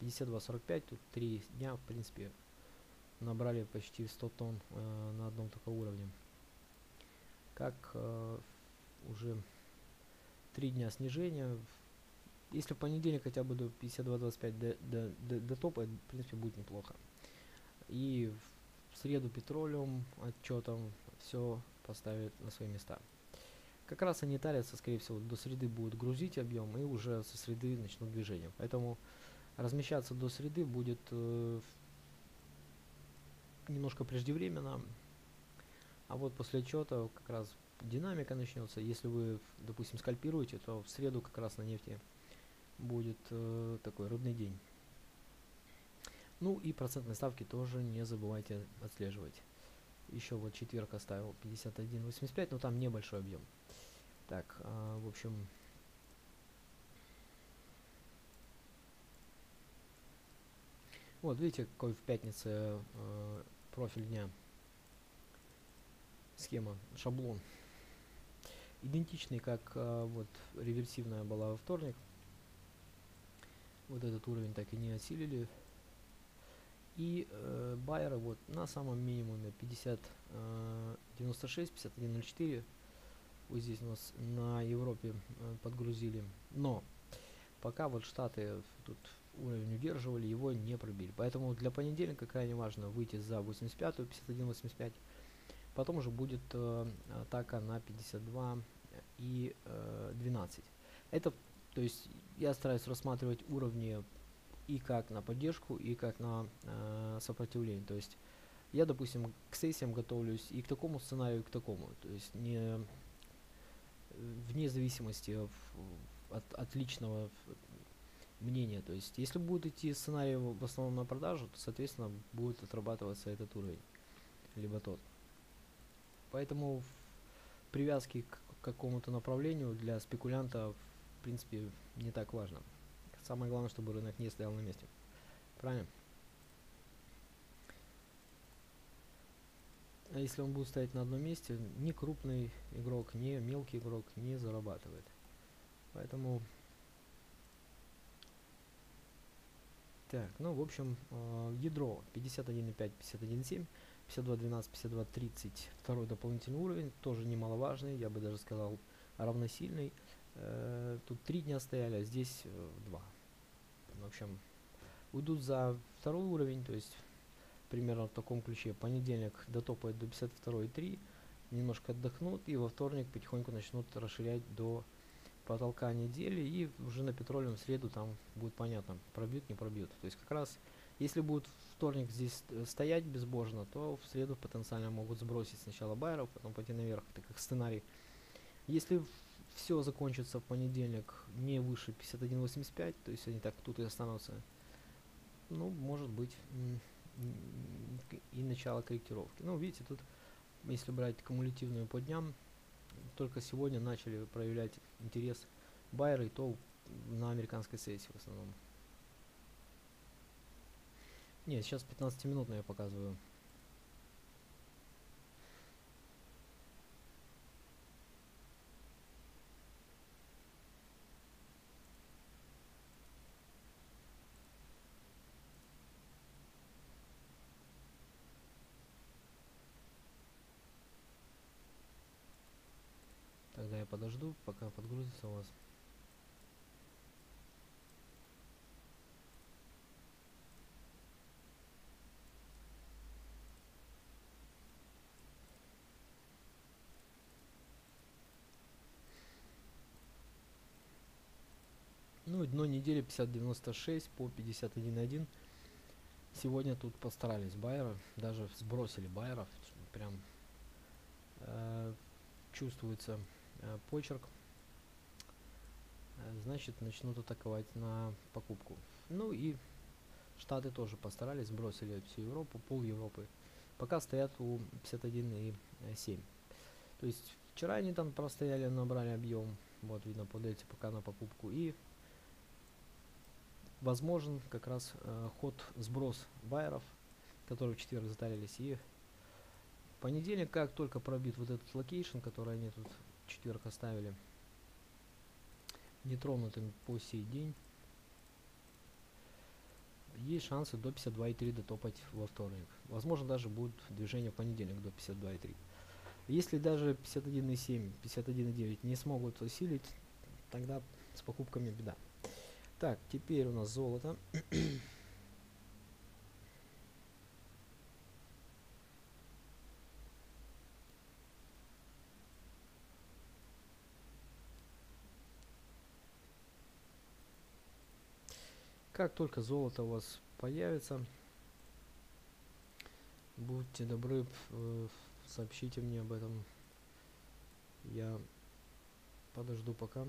52,45, тут 3 дня, в принципе, набрали почти 100 тонн на одном только уровне. Как уже 3 дня снижения, если в понедельник хотя бы до 52,25 до топа, в принципе, будет неплохо. И в среду петролиум отчетом все поставит на свои места. Как раз они тарятся, скорее всего, до среды будут грузить объем, и уже со среды начнут движение. Поэтому размещаться до среды будет немножко преждевременно. А вот после отчета как раз динамика начнется. Если вы, допустим, скальпируете, то в среду как раз на нефти будет такой рыбный день. Ну и процентные ставки тоже не забывайте отслеживать. Еще вот четверг оставил 51,85, но там небольшой объем. Так, в общем, вот видите, какой в пятнице профиль дня, схема, шаблон идентичный, как вот реверсивная была во вторник. Вот этот уровень так и не осилили. И байеры вот на самом минимуме 50,96, 51,04. Вот здесь у нас на Европе подгрузили. Но пока вот Штаты тут уровень удерживали, его не пробили. Поэтому для понедельника крайне важно выйти за 85, 51,85. Потом уже будет атака на 52 и 12. Это, то есть, я стараюсь рассматривать уровни и как на поддержку, и как на сопротивление. То есть я, допустим, к сессиям готовлюсь и к такому сценарию, и к такому. То есть не вне зависимости от личного мнения. То есть если будут идти сценарии в основном на продажу, то, соответственно, будет отрабатываться этот уровень, либо тот. Поэтому привязки к какому-то направлению для спекулянта, в принципе, не так важно. Самое главное, чтобы рынок не стоял на месте. Правильно? А если он будет стоять на одном месте, ни крупный игрок, ни мелкий игрок не зарабатывает. Поэтому... Так, ну, в общем, ядро 51,5, 51,7, 52,12, 52,30. Второй дополнительный уровень, тоже немаловажный, я бы даже сказал, равносильный. Тут 3 дня стояли, а здесь 2. В общем, уйдут за второй уровень, то есть примерно в таком ключе. Понедельник дотопает до 52,3, немножко отдохнут, и во вторник потихоньку начнут расширять до потолка недели, и уже на петролиум в среду там будет понятно, пробьют, не пробьют. То есть как раз, если будет вторник здесь стоять безбожно, то в среду потенциально могут сбросить сначала байеров, потом пойти наверх, так как сценарий. Если все закончится в понедельник не выше 51,85, то есть они так тут и останутся, ну, может быть, и начало корректировки. Ну, видите, тут, если брать кумулятивную по дням, только сегодня начали проявлять интерес байеры, и то на американской сессии в основном. Нет, сейчас 15-минутную я показываю. ждем, пока подгрузится у вас. Ну, дно недели 50.96 по 51.1. Сегодня тут постарались байеры, даже сбросили байеров, прям чувствуется почерк. Значит, начнут атаковать на покупку. Ну и Штаты тоже постарались, сбросили всю Европу, пол Европы. Пока стоят у 51.7. То есть вчера они там простояли, набрали объем. Вот видно, подается пока на покупку. И возможен как раз ход, сброс байеров, которые в четверг затарились, и в понедельник, как только пробит вот этот локейшн, который они тут в четверг оставили нетронутым по сей день, есть шансы до 52.3 дотопать во вторник. Возможно, даже будут движения в понедельник до 52.3. Если даже 51.7, 51.9 не смогут усилить, тогда с покупками беда. Так, теперь у нас золото. Как только золото у вас появится, будьте добры, сообщите мне об этом. Я подожду пока.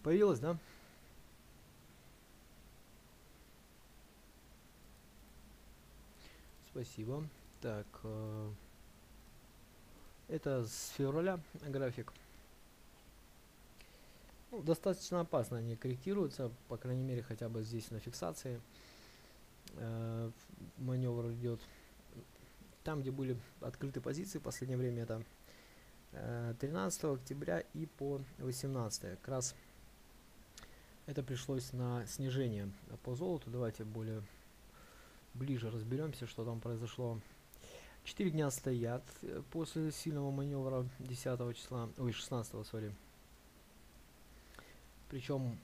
Появилось, да? Спасибо. Так, это с февраля график. Ну, достаточно опасно они корректируются, по крайней мере, хотя бы здесь на фиксации маневр идет. Там, где были открыты позиции в последнее время, это 13 октября и по 18. Как раз это пришлось на снижение по золоту. Давайте более ближе разберемся, что там произошло. 4 дня стоят после сильного маневра 10 числа, ой, 16, сори. Причем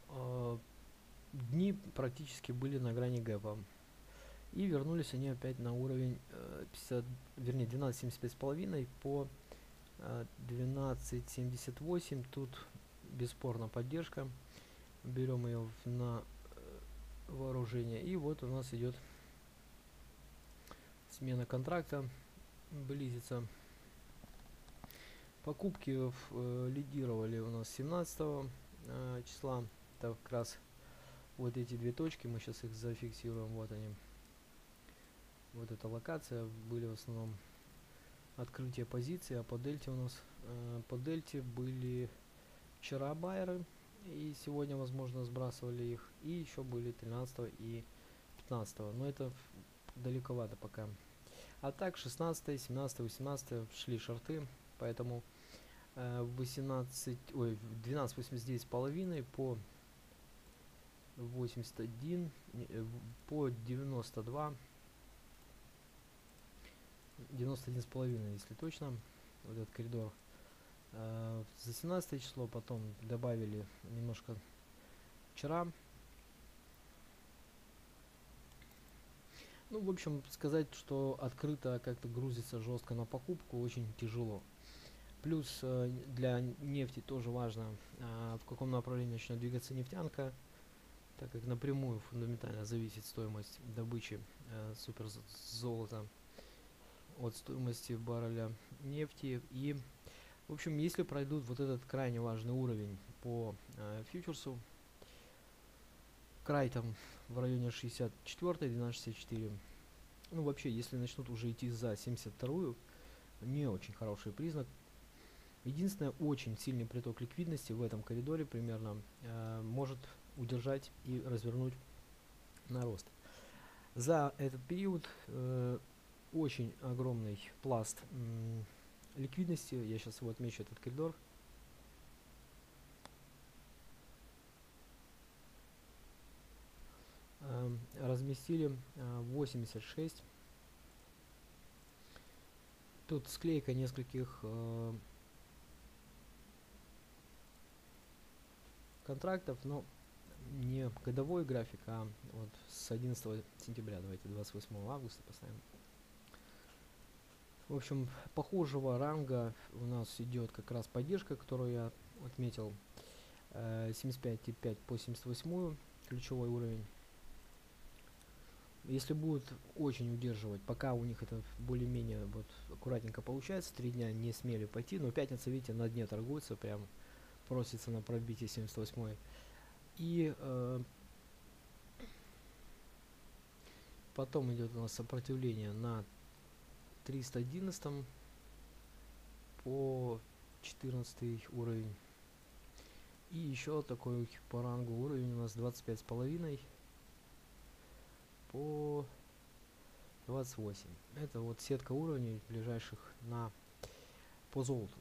дни практически были на грани гэпа. И вернулись они опять на уровень 12.75,5 по 12.78. Тут бесспорно поддержка. Берем ее на вооружение. И вот у нас идет смена контракта. Близится. Покупки лидировали у нас 17 числа. Так, как раз вот эти две точки. Мы сейчас их зафиксируем. Вот они. Вот эта локация. Были в основном открытие позиции. А по дельте у нас... по дельте были вчера байеры. И сегодня, возможно, сбрасывали их. И еще были 13 и 15. Но это далековато пока. А так 16, 17, 18 шли шорты. Поэтому 12.89,5 по 81, по 92. 91,5, если точно. Вот этот коридор. За 17 число потом добавили немножко вчера. Ну, в общем, сказать, что открыто как-то грузится жестко на покупку, очень тяжело. Плюс для нефти тоже важно, в каком направлении начнет двигаться нефтянка. так как напрямую фундаментально зависит стоимость добычи суперзолота от стоимости барреля нефти. И, в общем, если пройдут вот этот крайне важный уровень по фьючерсу, край там в районе 64-1264, ну вообще, если начнут уже идти за 72-ю, не очень хороший признак. Единственное, очень сильный приток ликвидности в этом коридоре примерно может удержать и развернуть на рост. За этот период очень огромный пласт ликвидности, я сейчас его отмечу, этот коридор. Разместили 86. Тут склейка нескольких контрактов, но не годовой график, а вот с 11 сентября, давайте 28 августа поставим. В общем, похожего ранга у нас идет как раз поддержка, которую я отметил, 75,5 по 78, ключевой уровень. Если будут очень удерживать, пока у них это более-менее вот аккуратненько получается, 3 дня не смели пойти, но пятница, видите, на дне торгуется, прям просится на пробитие 78. И потом идет у нас сопротивление на 311 по 14 уровень. И еще такой по рангу уровень у нас 25,5 по 28. Это вот сетка уровней ближайших на по золоту.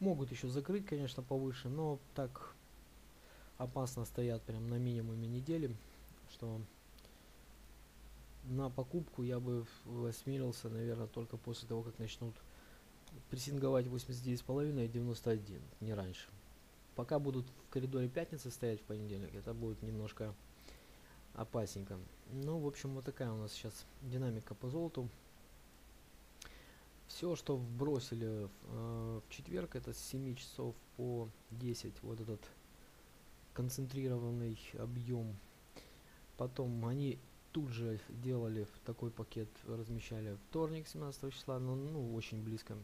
Могут еще закрыть, конечно, повыше, но так опасно стоят прям на минимуме недели, что на покупку я бы осмелился, наверное, только после того, как начнут прессинговать 89,5 и 91, не раньше. Пока будут в коридоре пятницы стоять в понедельник, это будет немножко опасненько. Ну, в общем, вот такая у нас сейчас динамика по золоту. Все, что вбросили в четверг, это с 7 часов по 10, вот этот концентрированный объем. Потом они тут же делали такой пакет, размещали вторник 17 числа, но ну, очень близко,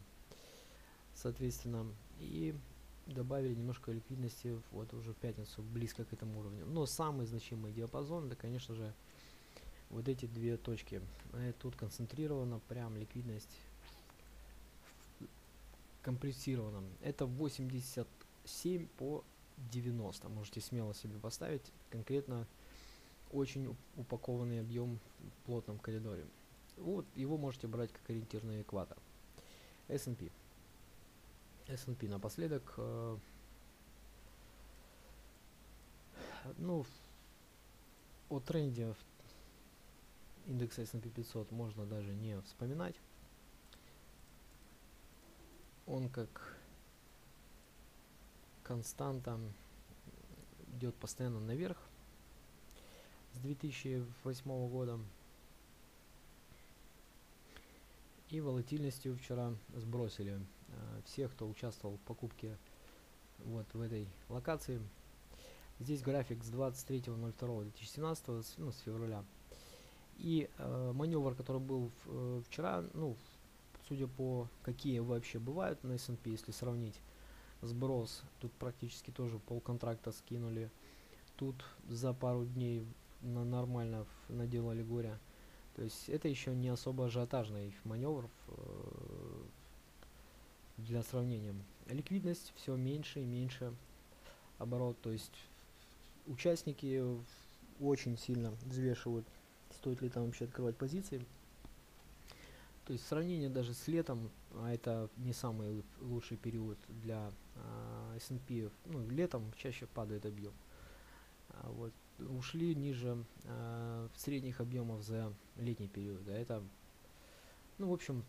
соответственно, и добавили немножко ликвидности вот уже в пятницу, близко к этому уровню. Но самый значимый диапазон, да, конечно же, вот эти две точки. Тут концентрирована прям ликвидность, компрессированном. Это 87 по 90. Можете смело себе поставить. Конкретно очень упакованный объем в плотном коридоре. Вот его можете брать как ориентирный экватор. S&P. S&P напоследок. Ну, о тренде индекса S&P 500 можно даже не вспоминать. Он как константа идет постоянно наверх с 2008 года. И волатильностью вчера сбросили всех, кто участвовал в покупке вот в этой локации. Здесь график с 23.02.2017, ну, с февраля. И маневр, который был вчера, ну, судя по какие вообще бывают на S&P, если сравнить сброс, тут практически тоже полконтракта скинули, тут за пару дней нормально наделали горя. То есть это еще не особо ажиотажный маневр для сравнения. Ликвидность все меньше и меньше, оборот, то есть участники очень сильно взвешивают, стоит ли там вообще открывать позиции. То есть сравнение даже с летом, а это не самый лучший период для S&P, ну, летом чаще падает объем. Вот, ушли ниже средних объемов за летний период. А это, ну, в общем,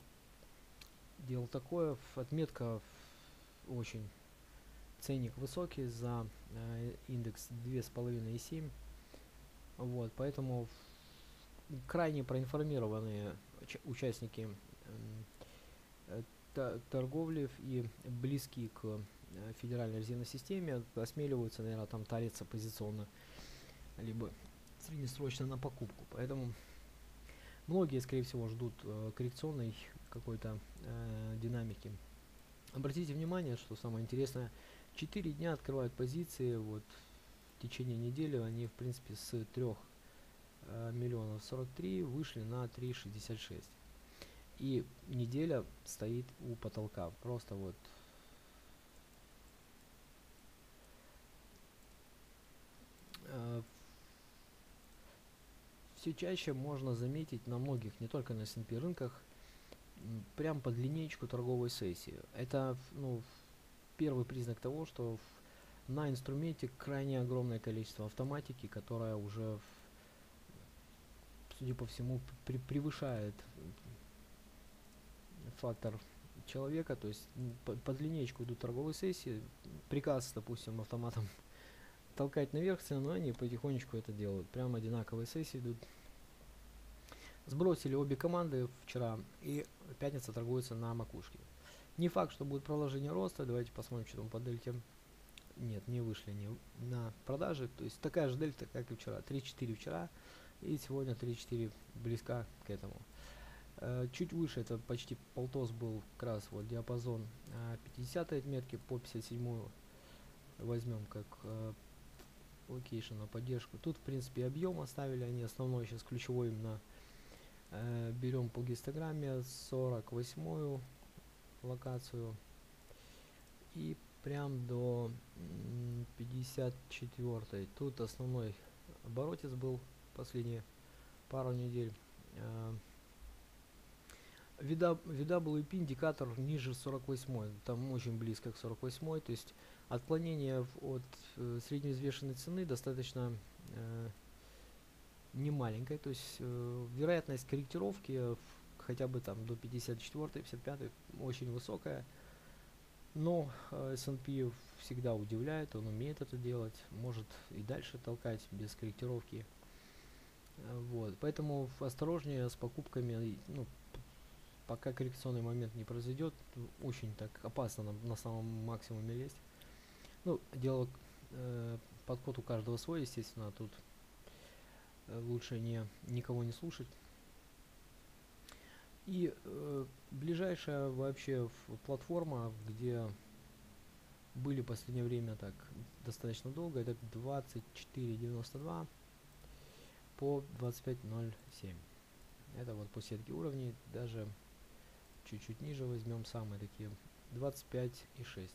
дело такое, отметка очень ценник высокий, за индекс 2,5 и 7. Вот, поэтому крайне проинформированные участники торговли и близкие к Федеральной резервной системе осмеливаются, наверное, там тариться позиционно либо среднесрочно на покупку. Поэтому многие, скорее всего, ждут коррекционной какой-то динамики. Обратите внимание, что самое интересное, 4 дня открывают позиции, вот в течение недели они, в принципе, с 3 миллионов 43 вышли на 3,66. И неделя стоит у потолка. Просто вот все чаще можно заметить на многих, не только на S&P рынках, прям под линейку торговой сессии. Это, ну, первый признак того, что на инструменте крайне огромное количество автоматики, которая уже, судя по всему, превышает фактор человека. То есть под линейку идут торговые сессии, приказ, допустим, автоматом толкать наверх цену, но они потихонечку это делают. Прям одинаковые сессии идут. Сбросили обе команды вчера, и пятница торгуется на макушке. Не факт, что будет продолжение роста. Давайте посмотрим, что там по дельте. Нет, не вышли они на продажи. То есть такая же дельта, как и вчера. 3,4 вчера, и сегодня 3,4 близка к этому. Чуть выше, это почти полтос был как раз вот диапазон 50 отметки по 57. Возьмем как локейшн на поддержку. Тут, в принципе, объем оставили они основной, сейчас ключевой именно берем по гистограмме 48 локацию и прям до 54. Тут основной оборотец был последние пару недель. VWP индикатор ниже 48, там очень близко к 48, то есть отклонение от средневзвешенной цены достаточно не маленькое, то есть вероятность корректировки хотя бы там до 54-55 очень высокая, но S&P всегда удивляет, он умеет это делать, может и дальше толкать без корректировки. Вот, поэтому осторожнее с покупками, ну, пока коррекционный момент не произойдет, очень так опасно на самом максимуме лезть. Ну, дело, подход у каждого свой, естественно, тут лучше никого не слушать. И ближайшая вообще платформа, где были в последнее время так достаточно долго, это 24.92 по 25.07. Это вот по сетке уровней, даже чуть-чуть ниже возьмем самые такие 25.6.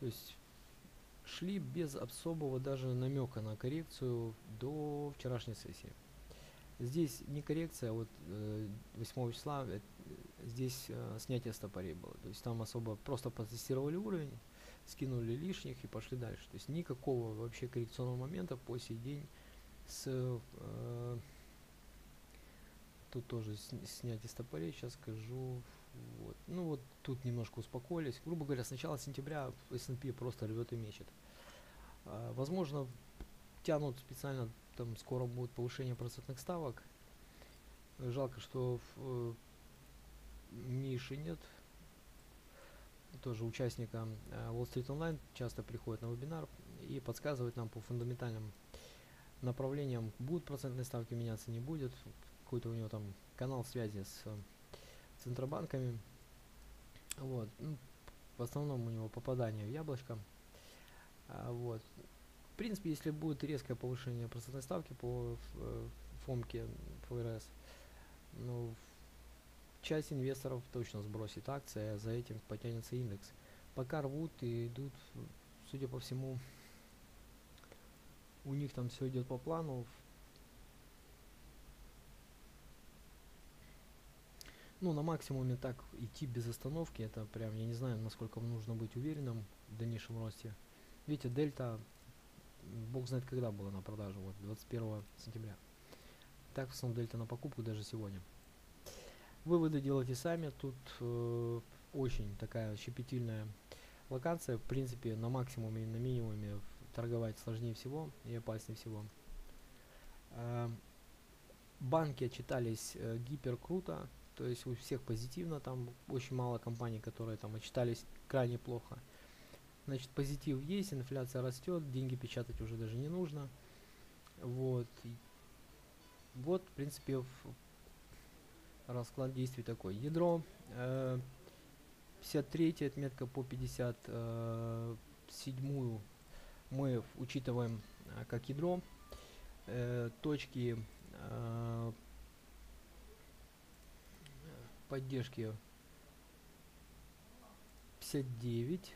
То есть шли без особого даже намека на коррекцию до вчерашней сессии. Здесь не коррекция, вот 8 числа здесь снятие стопорей было. То есть там особо просто потестировали уровень, скинули лишних и пошли дальше. То есть никакого вообще коррекционного момента по сей день с... Тут тоже снятие стопорей, сейчас скажу. Вот. Ну вот тут немножко успокоились. Грубо говоря, с начала сентября S&P просто рвет и мечет. Возможно, тянут специально, там скоро будет повышение процентных ставок. Жалко, что Миши нет. Тоже участника Wall Street Online, часто приходит на вебинар и подсказывает нам по фундаментальным направлениям, будут процентные ставки меняться, не будет. Какой-то у него там канал связи с центробанками. Вот, ну, в основном у него попадание в яблочко. Вот, в принципе, если будет резкое повышение процентной ставки по фомке, ФРС, ну, часть инвесторов точно сбросит акции, а за этим потянется индекс. Пока рвут и идут, судя по всему, у них там все идет по плану. Ну, на максимуме так идти без остановки, это прям, я не знаю, насколько нужно быть уверенным в дальнейшем росте. Видите, дельта, бог знает когда была на продажу, вот 21 сентября. Так, в основном, дельта на покупку даже сегодня. Выводы делайте сами, тут очень такая щепетильная локация, в принципе, на максимуме и на минимуме торговать сложнее всего и опаснее всего. Банки отчитались гиперкруто, то есть у всех позитивно, там очень мало компаний, которые там отчитались крайне плохо. Значит, позитив есть, инфляция растет, деньги печатать уже даже не нужно. Вот, вот в принципе, расклад действий такой. Ядро, 53-я отметка по 57-ю мы учитываем как ядро. Точки поддержки 59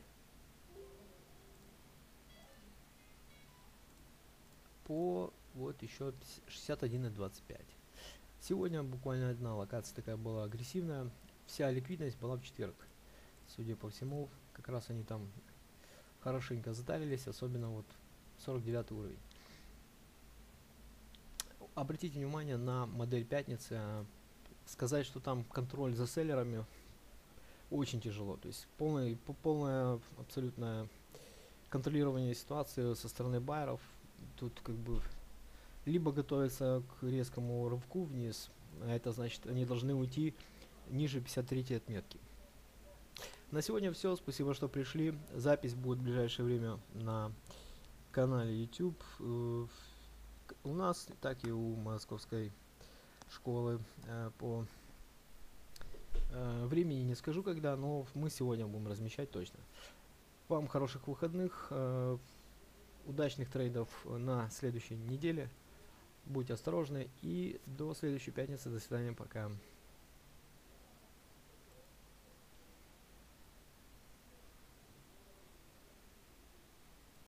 по вот еще 61,25. Сегодня буквально одна локация такая была агрессивная, вся ликвидность была в четверг. Судя по всему, как раз они там хорошенько затарились, особенно вот 49 уровень. Обратите внимание на модель пятницы. Сказать, что там контроль за селлерами очень тяжело. То есть полное абсолютное контролирование ситуации со стороны байеров. Тут как бы либо готовится к резкому рывку вниз, а это значит, они должны уйти ниже 53 отметки. На сегодня все. Спасибо, что пришли. Запись будет в ближайшее время на канале YouTube. У нас, так и у московской школы по времени не скажу когда, но мы сегодня будем размещать точно. Вам хороших выходных, удачных трейдов на следующей неделе. Будьте осторожны и до следующей пятницы. До свидания, пока.